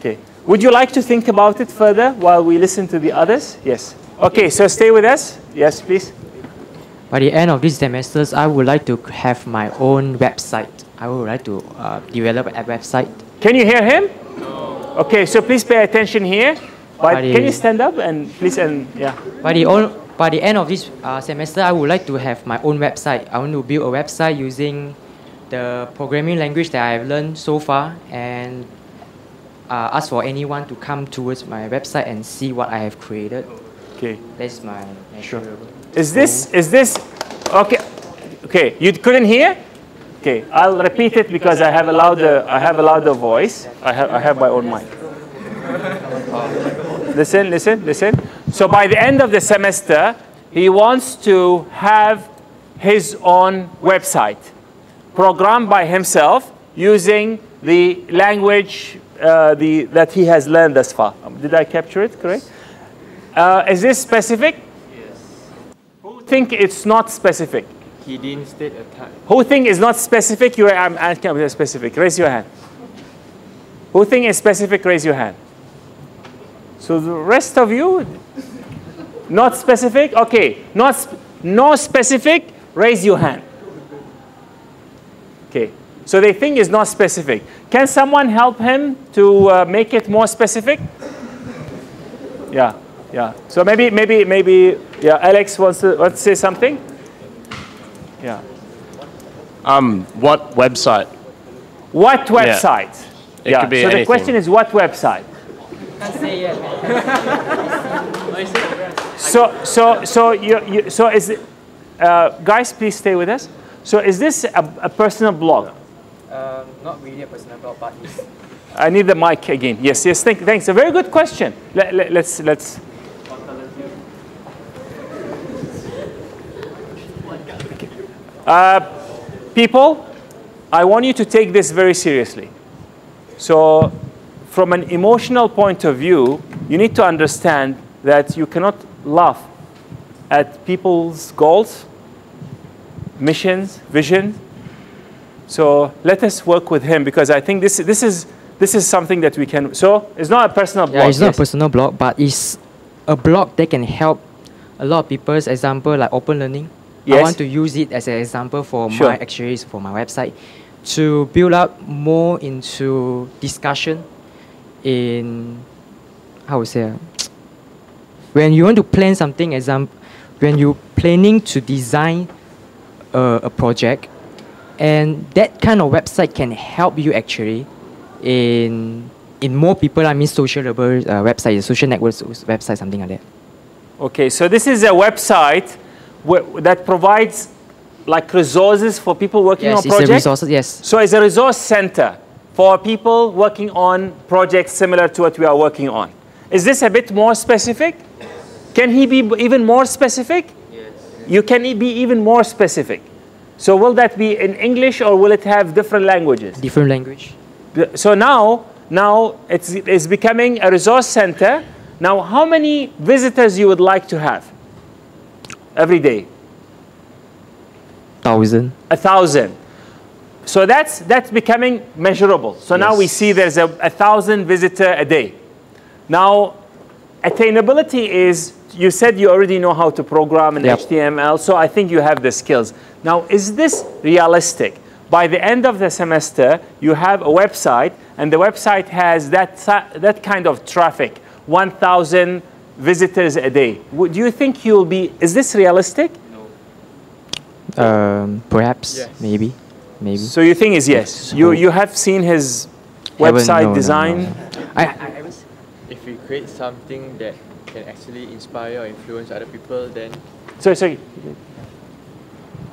Okay. Would you like to think about it further while we listen to the others? Yes. Okay, so stay with us. Yes, please. By the end of this semester, I would like to have my own website. I would like to uh, develop a website. Can you hear him? No. Okay, so please pay attention here. By, by the, can you stand up and please, and yeah. By the, all, by the end of this uh, semester, I would like to have my own website. I want to build a website using the programming language that I've learned so far, and Uh, ask for anyone to come towards my website and see what I have created. Okay. That's my sure. Is this is this okay? Okay, you couldn't hear? Okay, I'll repeat it because I have a louder I have a louder voice. I have I have my own mic. Listen, listen, listen. So by the end of the semester, he wants to have his own website, programmed by himself using the language. Uh, the, that he has learned thus far. Um, did I capture it correct? Uh, is this specific? Yes. Who think it's not specific? He didn't state a time. Who think is not specific? You, I'm asking specific. Raise your hand. Who think is specific? Raise your hand. So the rest of you, not specific. Okay, not sp no specific. Raise your hand. Okay. So they think it's not specific. Can someone help him to uh, make it more specific? Yeah, yeah. So maybe, maybe, maybe. Yeah, Alex wants to, wants to say something. Yeah. Um, what website? What website? Yeah. It yeah. Could be so anything. The question is, what website? Can't say yet. so, so, so you, you so is it, uh, guys, please stay with us. So is this a, a personal blog? Um, not really a personal blog, but it's... I need the mic again. Yes, yes, thank, thanks. A very good question. Let, let, let's, let's... Uh, people, I want you to take this very seriously. So from an emotional point of view, you need to understand that you cannot laugh at people's goals, missions, vision. So let us work with him, because I think this this is this is something that we can. So it's not a personal blog. Yeah, it's not a personal blog, but it's a blog that can help a lot of people's example, like open learning. Yes. I want to use it as an example for sure. my actuaries for my website to build up more into discussion in how to say when you want to plan something. Example, when you planning to design Uh, a project, and that kind of website can help you actually in in more people. I mean, sociable uh, website, social networks website, something like that. Okay, so this is a website wh that provides like resources for people working yes, on projects. Yes, resources. Yes. So it's a resource center for people working on projects similar to what we are working on. Is this a bit more specific? Can he be even more specific? You can be even more specific. So will that be in English, or will it have different languages? Different language. So now, now it's, it's becoming a resource center. Now, how many visitors you would like to have every day? Thousand. A thousand. So that's, that's becoming measurable. So yes. Now we see there's a, a thousand visitor a day. Now, attainability is, you said you already know how to program in yep. H T M L, so I think you have the skills. Now, is this realistic? by the end of the semester, you have a website, and the website has that, that kind of traffic, one thousand visitors a day. Do you think you'll be, is this realistic? No. Um, perhaps, yes. maybe, maybe. So your thing is yes. yes. You, you have seen his website no, design? No, no, no. I, I, I was, if we create something that can actually inspire or influence other people, then... Sorry, sorry.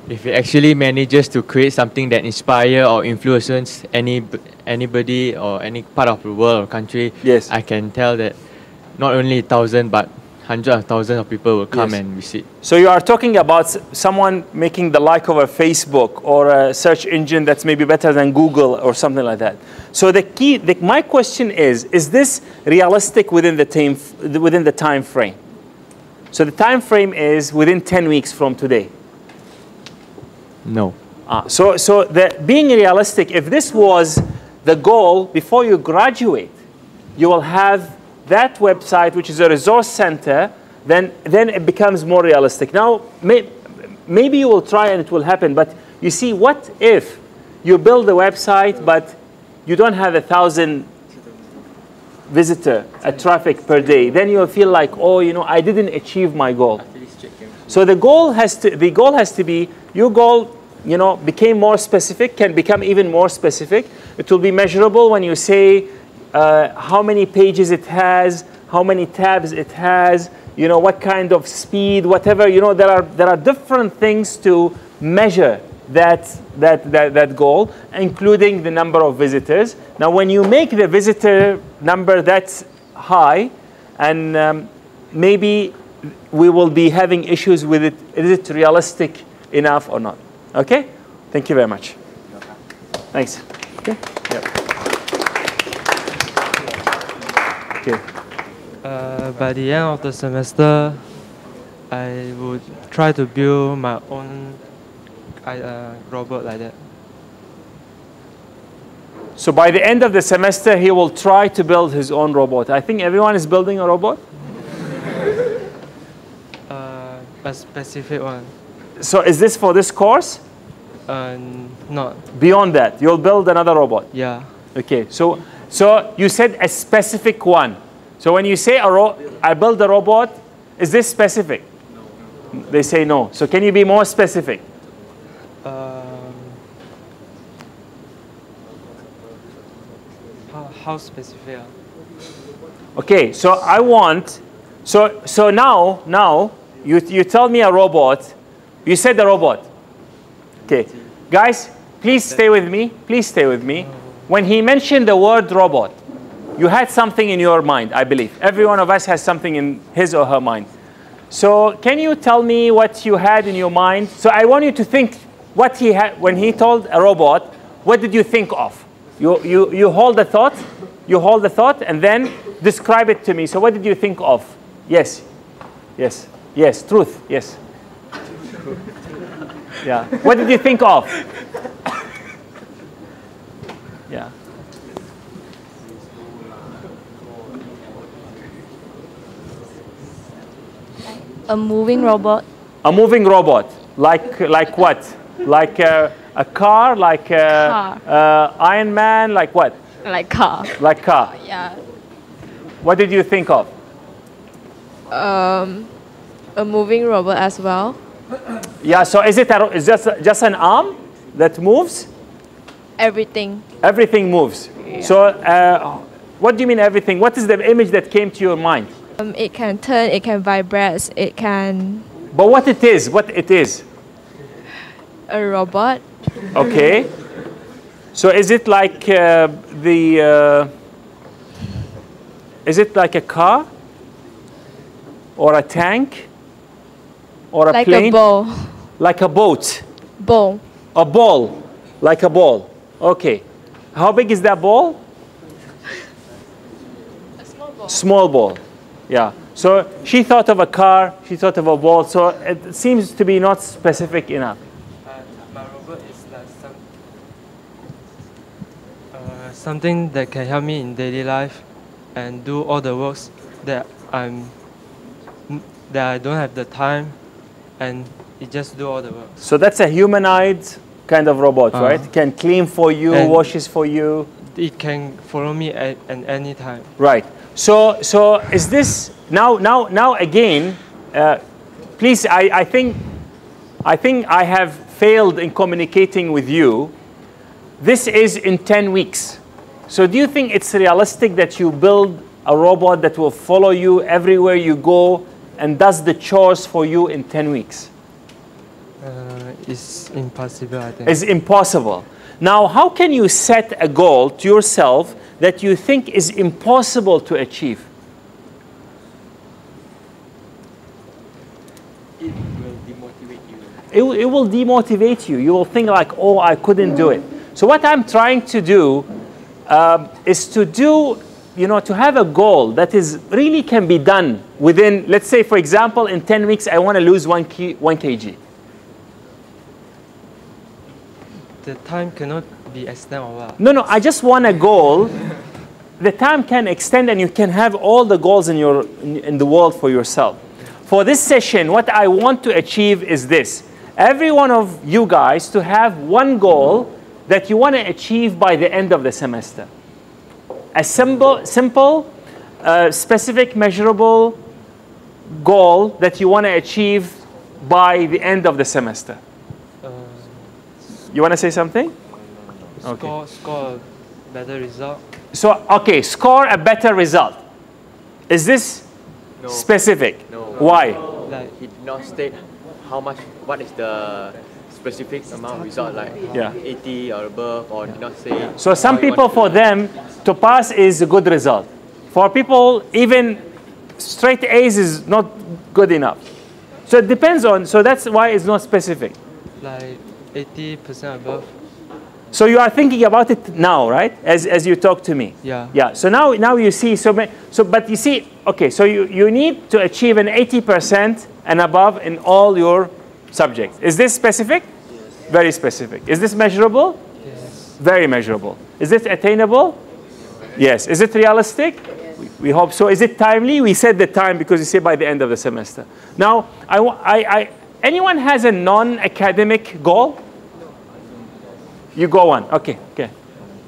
If it actually manages to create something that inspires or influences any anybody or any part of the world or country, yes. I can tell that not only a thousand, but hundreds of thousands of people will come yes. and visit. So you are talking about someone making the like of a Facebook or a search engine that's maybe better than Google or something like that. So the key, the, my question is, is this realistic within the, time, within the time frame? So the time frame is within ten weeks from today. No. Ah, so so the, being realistic, if this was the goal before you graduate, you will have that website, which is a resource center, then, then it becomes more realistic. Now, may, maybe you will try and it will happen, but you see, what if you build a website, but you don't have a thousand visitor a traffic per day? Then you'll feel like, oh, you know, I didn't achieve my goal. So the goal has to, the goal has to be, your goal, you know, became more specific, can become even more specific. It will be measurable when you say uh, how many pages it has, how many tabs it has, you know, what kind of speed, whatever, you know, there are, there are different things to measure that, that, that, that goal, including the number of visitors. Now, when you make the visitor number that's high, and um, maybe we will be having issues with it, is it realistic enough or not? Okay? Thank you very much. Thanks. Okay. Yep. Okay. Uh, by the end of the semester, I would try to build my own uh, robot like that. So by the end of the semester, he will try to build his own robot. I think everyone is building a robot. Uh, a specific one. So is this for this course? Uh, not. Beyond that, you'll build another robot? Yeah. Okay, so, so you said a specific one. So when you say, a ro I build a robot, is this specific? No. They say no. So can you be more specific? Um, how, how specific? Okay, so I want, so, so now, now you, you tell me a robot. You said the robot. Okay. Guys, please stay with me. Please stay with me. When he mentioned the word robot, you had something in your mind, I believe. Every one of us has something in his or her mind. So can you tell me what you had in your mind? So I want you to think what he had when he told a robot, what did you think of? You, you, you hold the thought, you hold the thought, and then describe it to me. So what did you think of? Yes. Yes. Yes. Truth. Yes. Yeah. What did you think of? Yeah. A moving robot. A moving robot. Like like what? Like a, a car? Like a, car. Uh, Iron Man? Like what? Like car. Like car. Yeah. What did you think of? Um, a moving robot as well. Yeah, so is it a, is just, just an arm that moves? Everything. Everything moves. Yeah. So uh, what do you mean everything? What is the image that came to your mind? Um, it can turn, it can vibrate, it can... But what it is, what it is? A robot. Okay. So is it like uh, the... Uh, is it like a car? Or a tank? Or a like plane? A ball. Like a boat? Ball. A ball. Like a ball. Okay. How big is that ball? A small ball. Small ball. Yeah. So she thought of a car, she thought of a ball, so it seems to be not specific enough. Uh, my robot is like some, uh, something that can help me in daily life and do all the works that, I'm, that I don't have the time. And it just do all the work. So that's a humanoid kind of robot, uh, right? Can clean for you, washes for you. It can follow me at, at any time. Right. So, so is this now? Now, now again, uh, please. I, I think, I think I have failed in communicating with you. This is in ten weeks. So, do you think it's realistic that you build a robot that will follow you everywhere you go and does the chores for you in ten weeks? Uh, it's impossible, I think. It's impossible. Now, how can you set a goal to yourself that you think is impossible to achieve? It will demotivate you. It, it will demotivate you. You will think like, oh, I couldn't do it. So what I'm trying to do uh, is to do, you know, to have a goal that is really can be done within, let's say, for example, in ten weeks, I want to lose one, key, one kg. The time cannot be extended or what? No, no, I just want a goal. The time can extend and you can have all the goals in, your, in, in the world for yourself. For this session, what I want to achieve is this. Every one of you guys to have one goal that you want to achieve by the end of the semester. A simple, simple uh, specific, measurable goal that you want to achieve by the end of the semester. You want to say something? Okay. Score, score a better result. So, okay, score a better result. Is this no. specific? No. Why? Like, he did not state how much, what is the specific amount of result, like yeah. eighty or above, or did not say. So, some people, for them, to pass is a good result. For people, even straight A's is not good enough. So, it depends on, so that's why it's not specific. Like, eighty percent above. So you are thinking about it now, right? As, as you talk to me. Yeah. Yeah. So now, now you see so many. So, but you see, okay, so you, you need to achieve an eighty percent and above in all your subjects. Is this specific? Yes. Very specific. Is this measurable? Yes. Very measurable. Is this attainable? Yes. Is it realistic? Yes. We, we hope so. Is it timely? We said the time because you say by the end of the semester. Now, I, I, I anyone has a non-academic goal? You go on. Okay. Okay.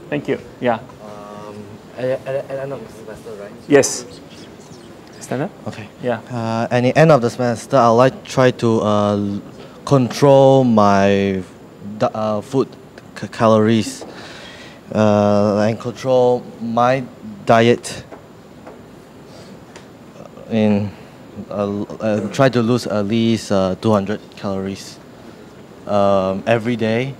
Thank you. Yeah. Um, at, at the end of the semester, right? Yes. Stand up. Okay. Yeah. Uh, at the end of the semester, I like try to uh, control my uh, food calories uh, and control my diet. In. Uh, uh, try to lose at least uh, two hundred calories um, every day.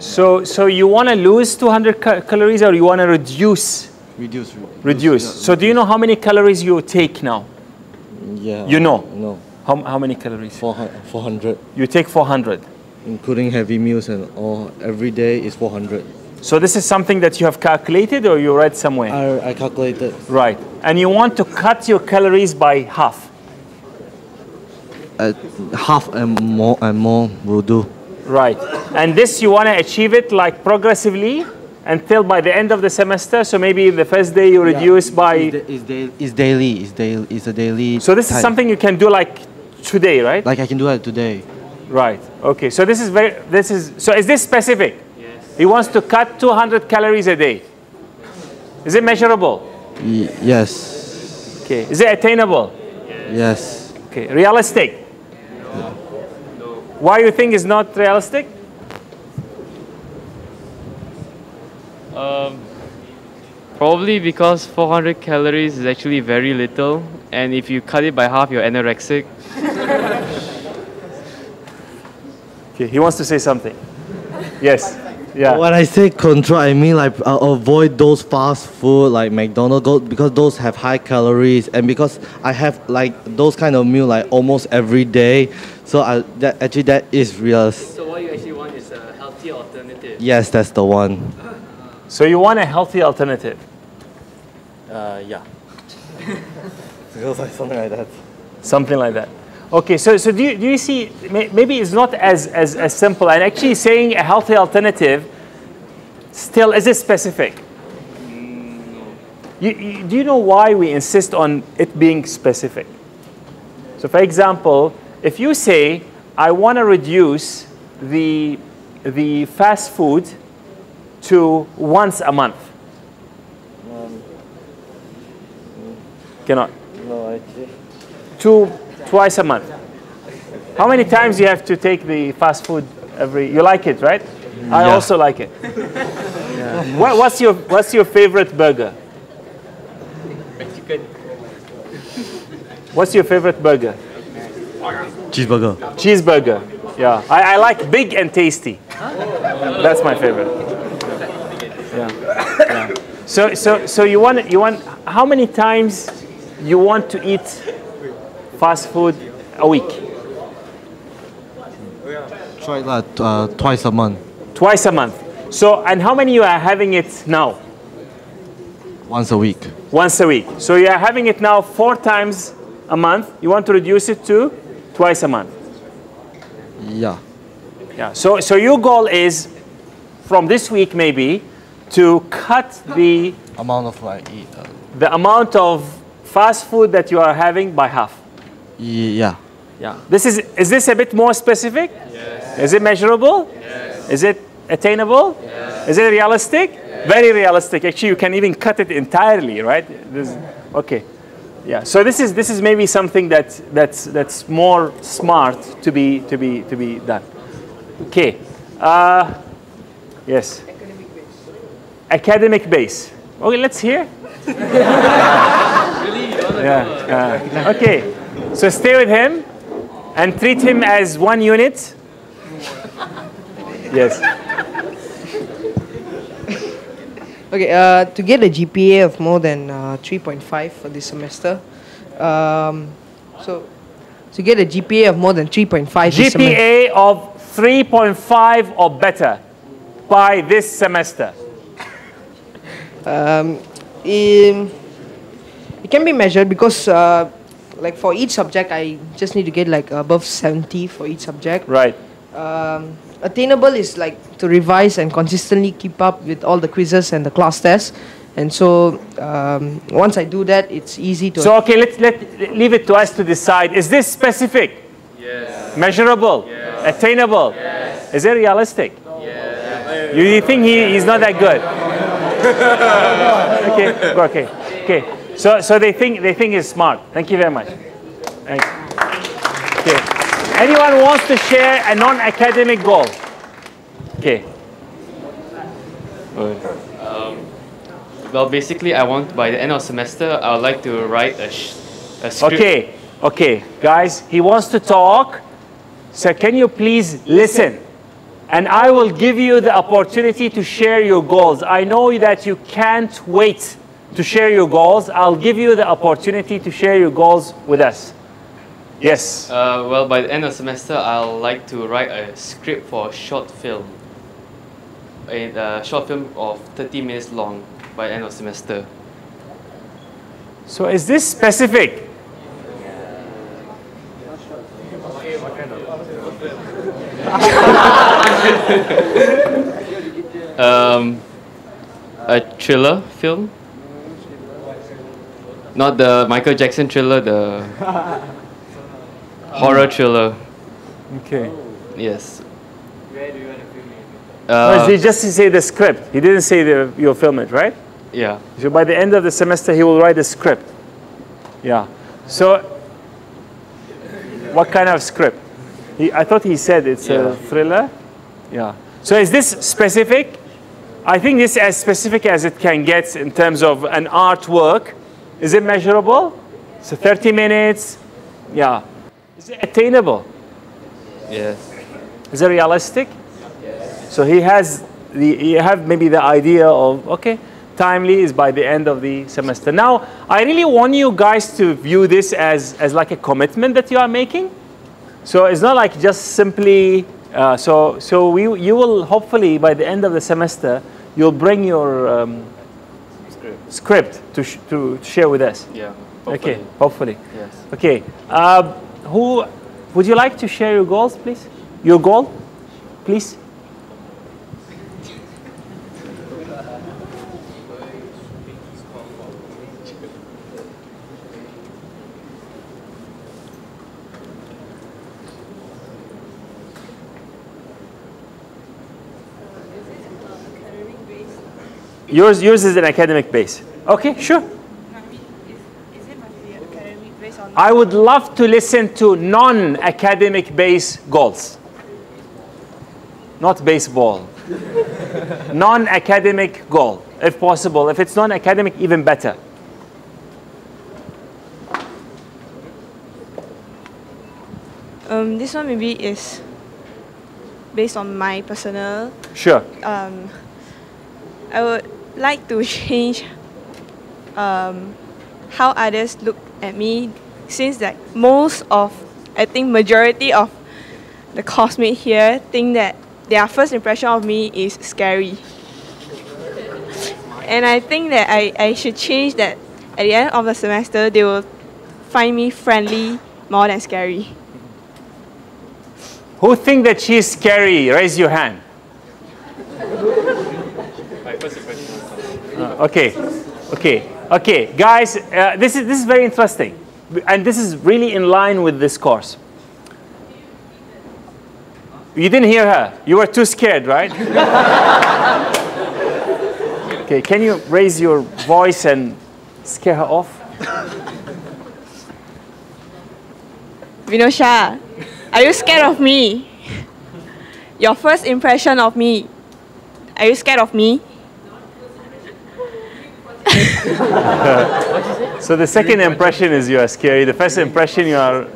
So, so you want to lose two hundred calories, or you want to reduce? Reduce. Reduce. reduce. Yeah, so, reduce. Do you know how many calories you take now? Yeah. You know. No. How how many calories? four hundred. You take four hundred. Including heavy meals and all, every day is four hundred. So this is something that you have calculated or you read somewhere? I, I calculated. Right. And you want to cut your calories by half? Uh, half and more and more will do. Right. And this you want to achieve it like progressively until by the end of the semester. So maybe the first day you reduce yeah, by... It's, da it's daily. It's, da it's a daily... So this time. Is something you can do like today, right? Like I can do it today. Right. Okay. So this is very... This is, so is this specific? He wants to cut two hundred calories a day. Is it measurable? Y yes. Okay. Is it attainable? Yes. Yes. Okay. Realistic? No. No. Why you think it's not realistic? Um, probably because four hundred calories is actually very little, and if you cut it by half, you're anorexic. Okay. He wants to say something. Yes. Yeah. When I say control, I mean like uh, avoid those fast food like McDonald's because those have high calories, and because I have like those kind of meal like almost every day, so I, that actually that is real. So what you actually want is a healthy alternative. Yes, that's the one. So you want a healthy alternative? Uh, yeah. Something like that. Something like that. Okay, so, so do, you, do you see, maybe it's not as, as, as simple, and actually saying a healthy alternative still, is it specific? No. You, you, do you know why we insist on it being specific? So for example, If you say, I want to reduce the, the fast food to once a month. Um, Cannot. No, actually. Two, twice a month. How many times you have to take the fast food every, you like it, right? Yeah. I also like it. Yeah. What, what's, your, what's your favorite burger? Mexican. What's your favorite burger? Cheeseburger. Cheeseburger, yeah. I, I like big and tasty. That's my favorite. Yeah. Yeah. So, so, so you want, you want, how many times you want to eat fast food a week? Try that uh, twice a month. Twice a month. So, and how many you are having it now? Once a week. Once a week. So you are having it now four times a month. You want to reduce it to twice a month. Yeah. Yeah. So, so your goal is, from this week maybe, to cut the amount of like eat. The amount of fast food that you are having by half. Yeah. Yeah. This is, is this a bit more specific? Yes. Is it measurable? Yes. Is it attainable? Yes. Is it realistic? Yes. Very realistic. Actually, you can even cut it entirely, right? This, okay. Yeah. So this is this is maybe something that that's that's more smart to be to be to be done. Okay. Uh, yes. Academic base. Academic base. Okay. Let's hear. Yeah. Uh, okay. So stay with him. And treat him as one unit. Yes. Okay, uh, to get a G P A of more than uh, three point five for this semester, um, so to get a G P A of more than three point five. G P A of three point five or better by this semester. Um, it, it can be measured because. Uh, Like for each subject, I just need to get like above seventy for each subject. Right. Um, attainable is like to revise and consistently keep up with all the quizzes and the class tests. And so um, once I do that, it's easy to... So okay, let's let, leave it to us to decide. Is this specific? Yes. Measurable? Yes. Attainable? Yes. Is it realistic? Yes. You think he, he's not that good? Okay, okay, okay. So, so they think they think it's smart. Thank you very much. Thanks. Okay. Anyone wants to share a non-academic goal? Okay. Um, well, basically, I want by the end of semester, I would like to write a, sh a script. Okay. Okay, guys, he wants to talk. So, can you please listen? And I will give you the opportunity to share your goals. I know that you can't wait to share your goals. I'll give you the opportunity to share your goals with us. Yes. Uh, well, by the end of the semester, I'll like to write a script for a short film. A uh, short film of thirty minutes long by the end of the semester. So is this specific? um, a thriller film? Not the Michael Jackson thriller, the horror thriller. Okay. Yes. Where do you want to film it? Uh, no, he just say the script. He didn't say the, you'll film it, right? Yeah. So by the end of the semester, he will write a script. Yeah. So, what kind of script? He, I thought he said it's yeah. a thriller. Yeah. So is this specific? I think this is as specific as it can get in terms of an artwork. Is it measurable? So thirty minutes, yeah. Is it attainable? Yes. Is it realistic? Yes. So he has, the, he have maybe the idea of, okay, timely is by the end of the semester. Now, I really want you guys to view this as, as like a commitment that you are making. So it's not like just simply, uh, so, so we, you will hopefully by the end of the semester, you'll bring your, um, script to, sh to share with us. Yeah. Hopefully. Okay. Hopefully. Yes. Okay. Uh, who would you like to share your goals, please? Your goal, please. Yours, yours is an academic base. Okay, sure. I would love to listen to non-academic base goals. Not baseball. Non-academic goal, if possible. If it's non-academic, even better. Um, this one maybe is based on my personal. Sure. Um, I would like to change um, how others look at me, since that most of, I think majority of the classmates here think that their first impression of me is scary. And I think that I, I should change that at the end of the semester, they will find me friendly more than scary. Who think that she's scary? Raise your hand. My first impression. Uh, okay, okay, okay, guys. Uh, this is this is very interesting, and this is really in line with this course. You didn't hear her. You were too scared, right? Okay. Can you raise your voice and scare her off? Vinosha. Are you scared of me? Your first impression of me. Are you scared of me? So the second impression is you are scary. The first impression you are...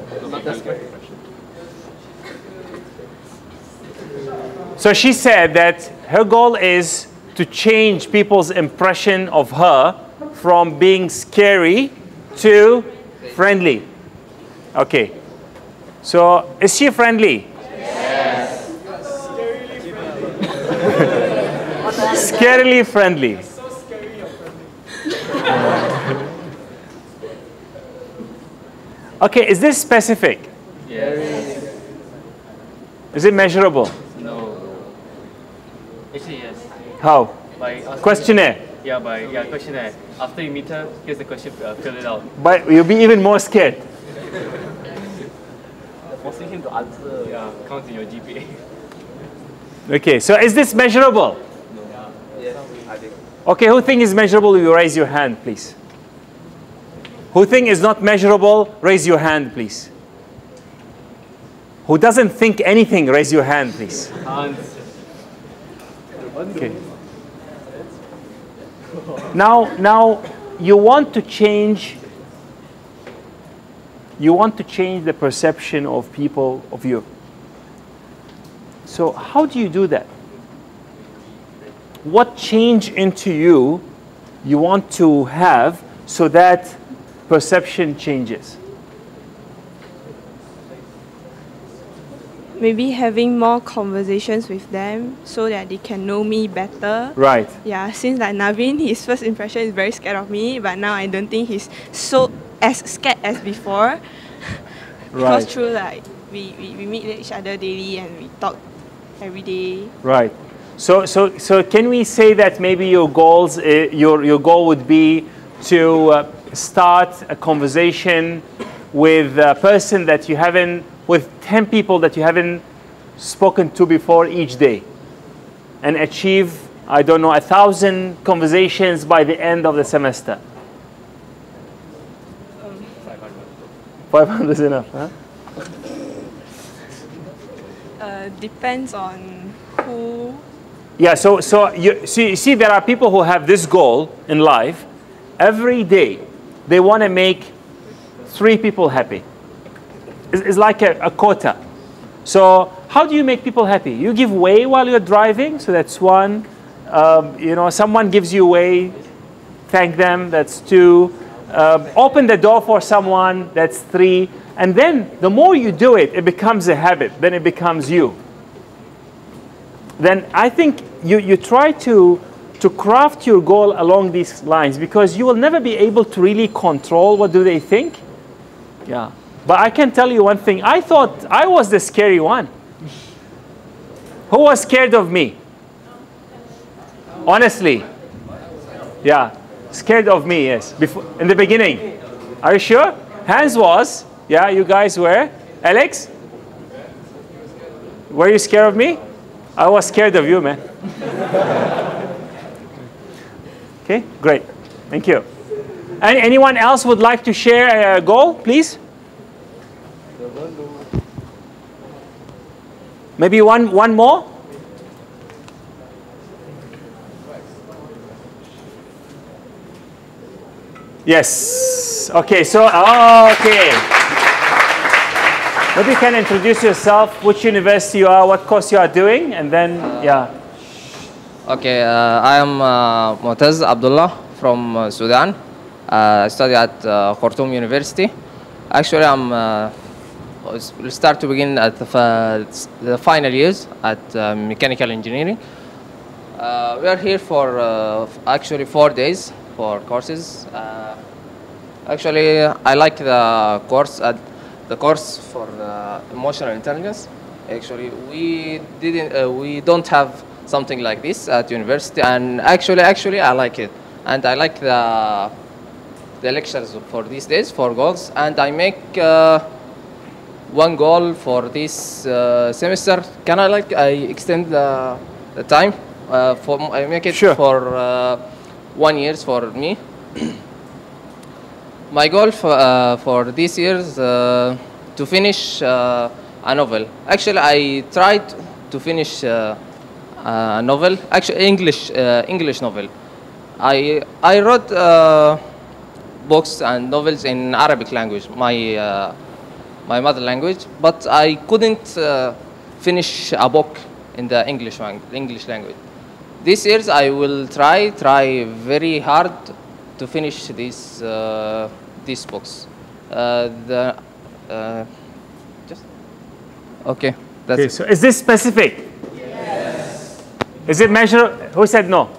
So she said that her goal is to change people's impression of her from being scary to friendly. Okay. So, is she friendly? Yes. Scarily friendly. Scarily friendly. So scary or friendly. Okay, is this specific? Yes. Is it measurable? No. Actually, yes. How? By questionnaire. Yeah, by yeah, questionnaire. After you meet her, here's the question, uh, fill it out. But you'll be even more scared. Forcing him to answer, yeah, counting your G P A. Okay, so is this measurable? No. Yeah. Yes, I think. Okay, who think is measurable? You raise your hand, please. Who think is not measurable? Raise your hand, please. Who doesn't think anything? Raise your hand, please. Okay. Now, now you want to change. You want to change the perception of people of you. So how do you do that? What change into you you want to have so that perception changes? Maybe having more conversations with them so that they can know me better. Right. Yeah, since like Naveen, his first impression is very scared of me, but now I don't think he's so as scared as before. Because right. Through like we, we, we meet each other daily and we talk every day. Right. So so so can we say that maybe your goals uh, your your goal would be to uh, start a conversation with a person that you haven't with ten people that you haven't spoken to before each day, and achieve I don't know a thousand conversations by the end of the semester. five hundred is enough, huh? Uh, depends on who. Yeah, so, so you, so you see there are people who have this goal in life. Every day, they want to make three people happy. It's, it's like a, a quota. So how do you make people happy? You give way while you're driving, so that's one. Um, you know, someone gives you way, thank them, that's two. Uh, open the door for someone, that's three. And then the more you do it, it becomes a habit. Then it becomes you. Then I think you, you try to, to craft your goal along these lines, because you will never be able to really control what do they think. Yeah. But I can tell you one thing. I thought I was the scary one. Who was scared of me? Honestly. Yeah. Scared of me, yes. Before, in the beginning. Are you sure? Hans was. Yeah, you guys were. Alex? Were you scared of me? I was scared of you, man. Okay, great. Thank you. And anyone else would like to share a goal, please? Maybe one, one more? Yes. Okay, so, oh, okay. Maybe you can introduce yourself, which university you are, what course you are doing, and then, uh, yeah. Okay, uh, I am uh, Mu'taz Abdullah from uh, Sudan. Uh, I study at uh, Khartoum University. Actually, I'm uh, start to begin at the, uh, the final years at uh, mechanical engineering. Uh, we are here for uh, actually four days for courses. Uh, actually, I like the course at the course for the emotional intelligence. Actually, we didn't uh, we don't have something like this at university, and actually, actually, I like it, and I like the. the lectures for these days for goals, and I make uh, one goal for this uh, semester. Can I like I extend the, the time? Uh, for I make it sure. for uh, one year for me. My goal for uh, for this year's uh, to finish uh, a novel. Actually, I tried to finish uh, a novel. Actually, English uh, English novel. I I wrote. Uh, books and novels in Arabic language, my uh, my mother language, but I couldn't uh, finish a book in the English English language. This year I will try try very hard to finish these uh, these books. Uh, the uh, just okay. That's okay, so is this specific? Yes. Is it measure? Who said no?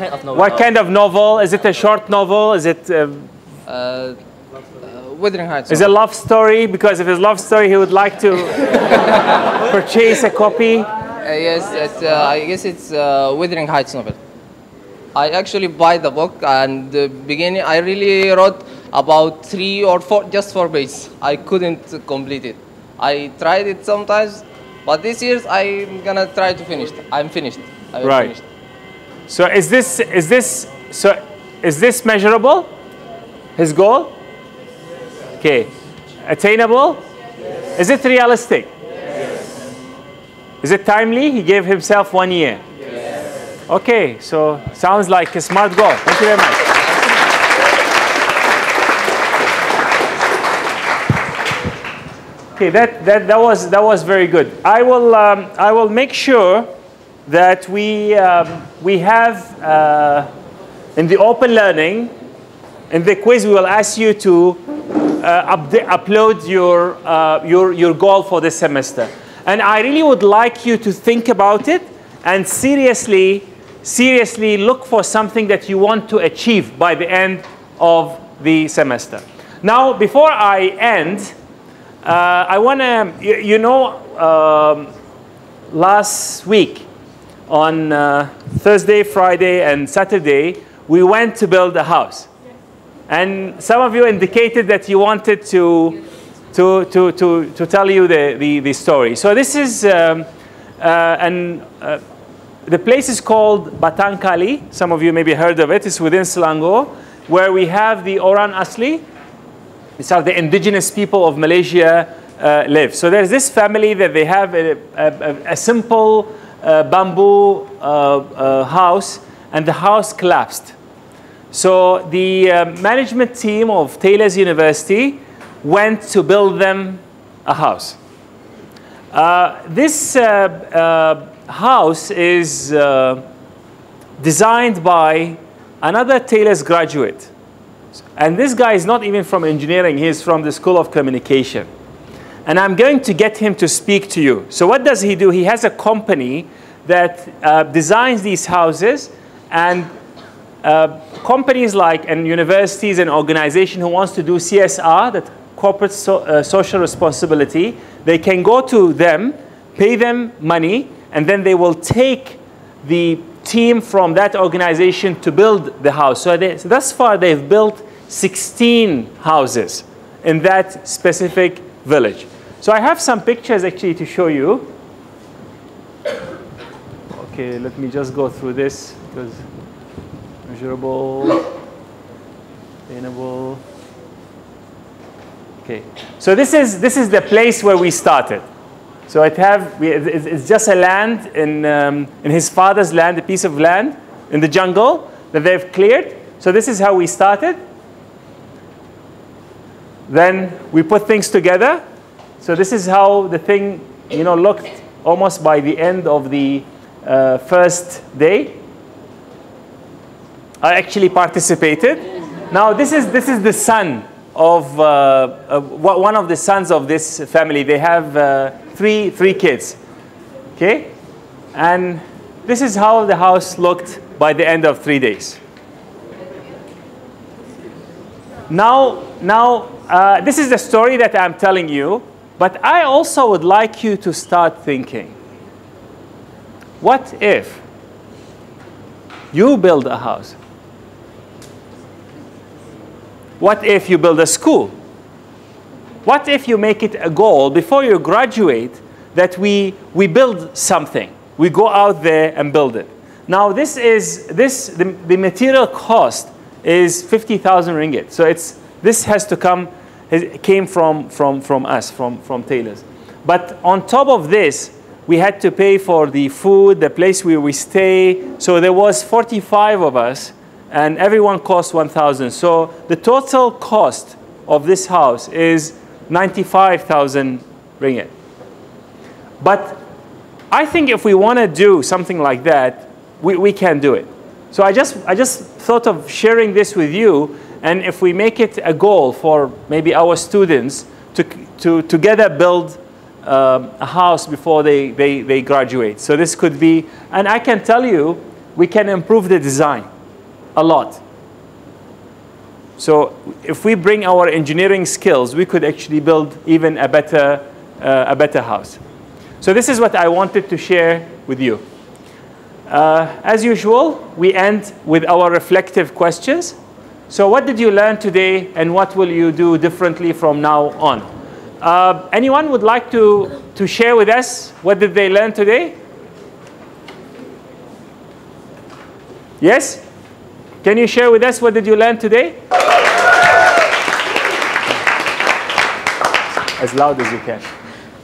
Kind of what kind of novel? Is it a short novel? Is it uh, uh, uh, Wuthering Heights? Is it a love story? Because if it's a love story, he would like to purchase a copy. Uh, yes, it, uh, I guess it's uh, Wuthering Heights novel. I actually buy the book, and the beginning I really wrote about three or four, just four pages. I couldn't complete it. I tried it sometimes, but this year I'm gonna try to finish it. I'm finished. I right. Finished. So is this is this so is this measurable? His goal? Okay. Attainable? Yes. Is it realistic? Yes. Is it timely? He gave himself one year. Yes. Okay, so sounds like a smart goal. Thank you very much. Okay, that that that was that was very good. I will um, I will make sure that we, um, we have, uh, in the open learning, in the quiz, we will ask you to uh, upload your, uh, your, your goal for this semester. And I really would like you to think about it and seriously, seriously look for something that you want to achieve by the end of the semester. Now, before I end, uh, I want to, you, you know, um, last week, on uh, Thursday, Friday, and Saturday, we went to build a house. And some of you indicated that you wanted to, to, to, to, to tell you the, the, the story. So this is, um, uh, and uh, the place is called Batang Kali. Some of you maybe heard of it. It's within Selangor, where we have the Orang Asli. These are the indigenous people of Malaysia uh, live. So there's this family that they have a, a, a simple, Uh, bamboo uh, uh, house, and the house collapsed. So the uh, management team of Taylor's University went to build them a house. Uh, this uh, uh, house is uh, designed by another Taylor's graduate. And this guy is not even from engineering, he is from the School of Communication. And I'm going to get him to speak to you. So what does he do? He has a company that uh, designs these houses, and uh, companies like and universities and organizations who wants to do C S R, that corporate so, uh, social responsibility, they can go to them, pay them money, and then they will take the team from that organization to build the house. So, they, so thus far they've built sixteen houses in that specific village. So I have some pictures actually to show you. Okay, let me just go through this because measurable, attainable. Okay, so this is this is the place where we started. So it have we, it, it's just a land in um, in his father's land, a piece of land in the jungle that they've cleared. So this is how we started. Then we put things together. So this is how the thing, you know, looked almost by the end of the uh, first day. I actually participated. Now this is this is the son of uh, uh, one of the sons of this family. They have uh, three three kids. Okay, and this is how the house looked by the end of three days. Now now uh, this is the story that I'm telling you. But I also would like you to start thinking, what if you build a house? What if you build a school? What if you make it a goal before you graduate that we, we build something? We go out there and build it. Now this is, this, the, the material cost is fifty thousand ringgit. So it's, this has to come It came from, from, from us, from, from tailors. But on top of this, we had to pay for the food, the place where we stay. So there was forty-five of us, and everyone cost one thousand. So the total cost of this house is ninety-five thousand ringgit. But I think if we want to do something like that, we, we can do it. So I just, I just thought of sharing this with you. And if we make it a goal for maybe our students to, to together build um, a house before they, they, they graduate. So this could be, and I can tell you, we can improve the design a lot. So if we bring our engineering skills, we could actually build even a better, uh, a better house. So this is what I wanted to share with you. Uh, as usual, we end with our reflective questions. So what did you learn today, and what will you do differently from now on? Uh, anyone would like to, to share with us what did they learn today? Yes? Can you share with us what did you learn today? As loud as you can.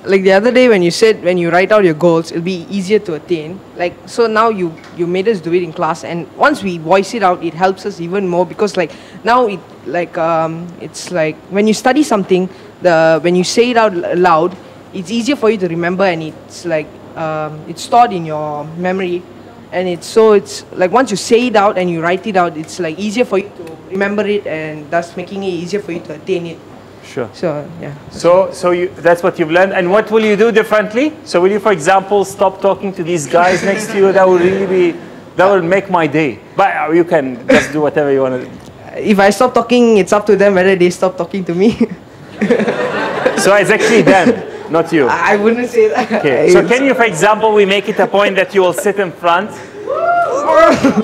Like the other day when you said when you write out your goals, it'll be easier to attain. Like, so now you, you made us do it in class, and once we voice it out, it helps us even more, because like now it like um, it's like when you study something, the when you say it out loud, it's easier for you to remember, and it's like um, it's stored in your memory, and it's so it's like once you say it out and you write it out, it's like easier for you to remember it, and thus making it easier for you to attain it. Sure. So, yeah. So, so you, that's what you've learned. And what will you do differently? So will you, for example, stop talking to these guys next to you? That would really be, that would make my day. But you can just do whatever you want to do. If I stop talking, it's up to them whether they stop talking to me. So it's actually them, not you. I wouldn't say that. Okay. So can you, for example, we make it a point that you will sit in front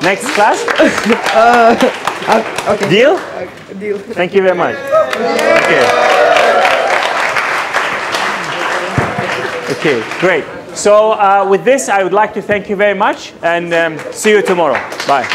next class? Uh, okay. Deal? Okay, deal. Thank you very much. Okay. Okay, great. So uh, with this, I would like to thank you very much, and um, see you tomorrow. Bye.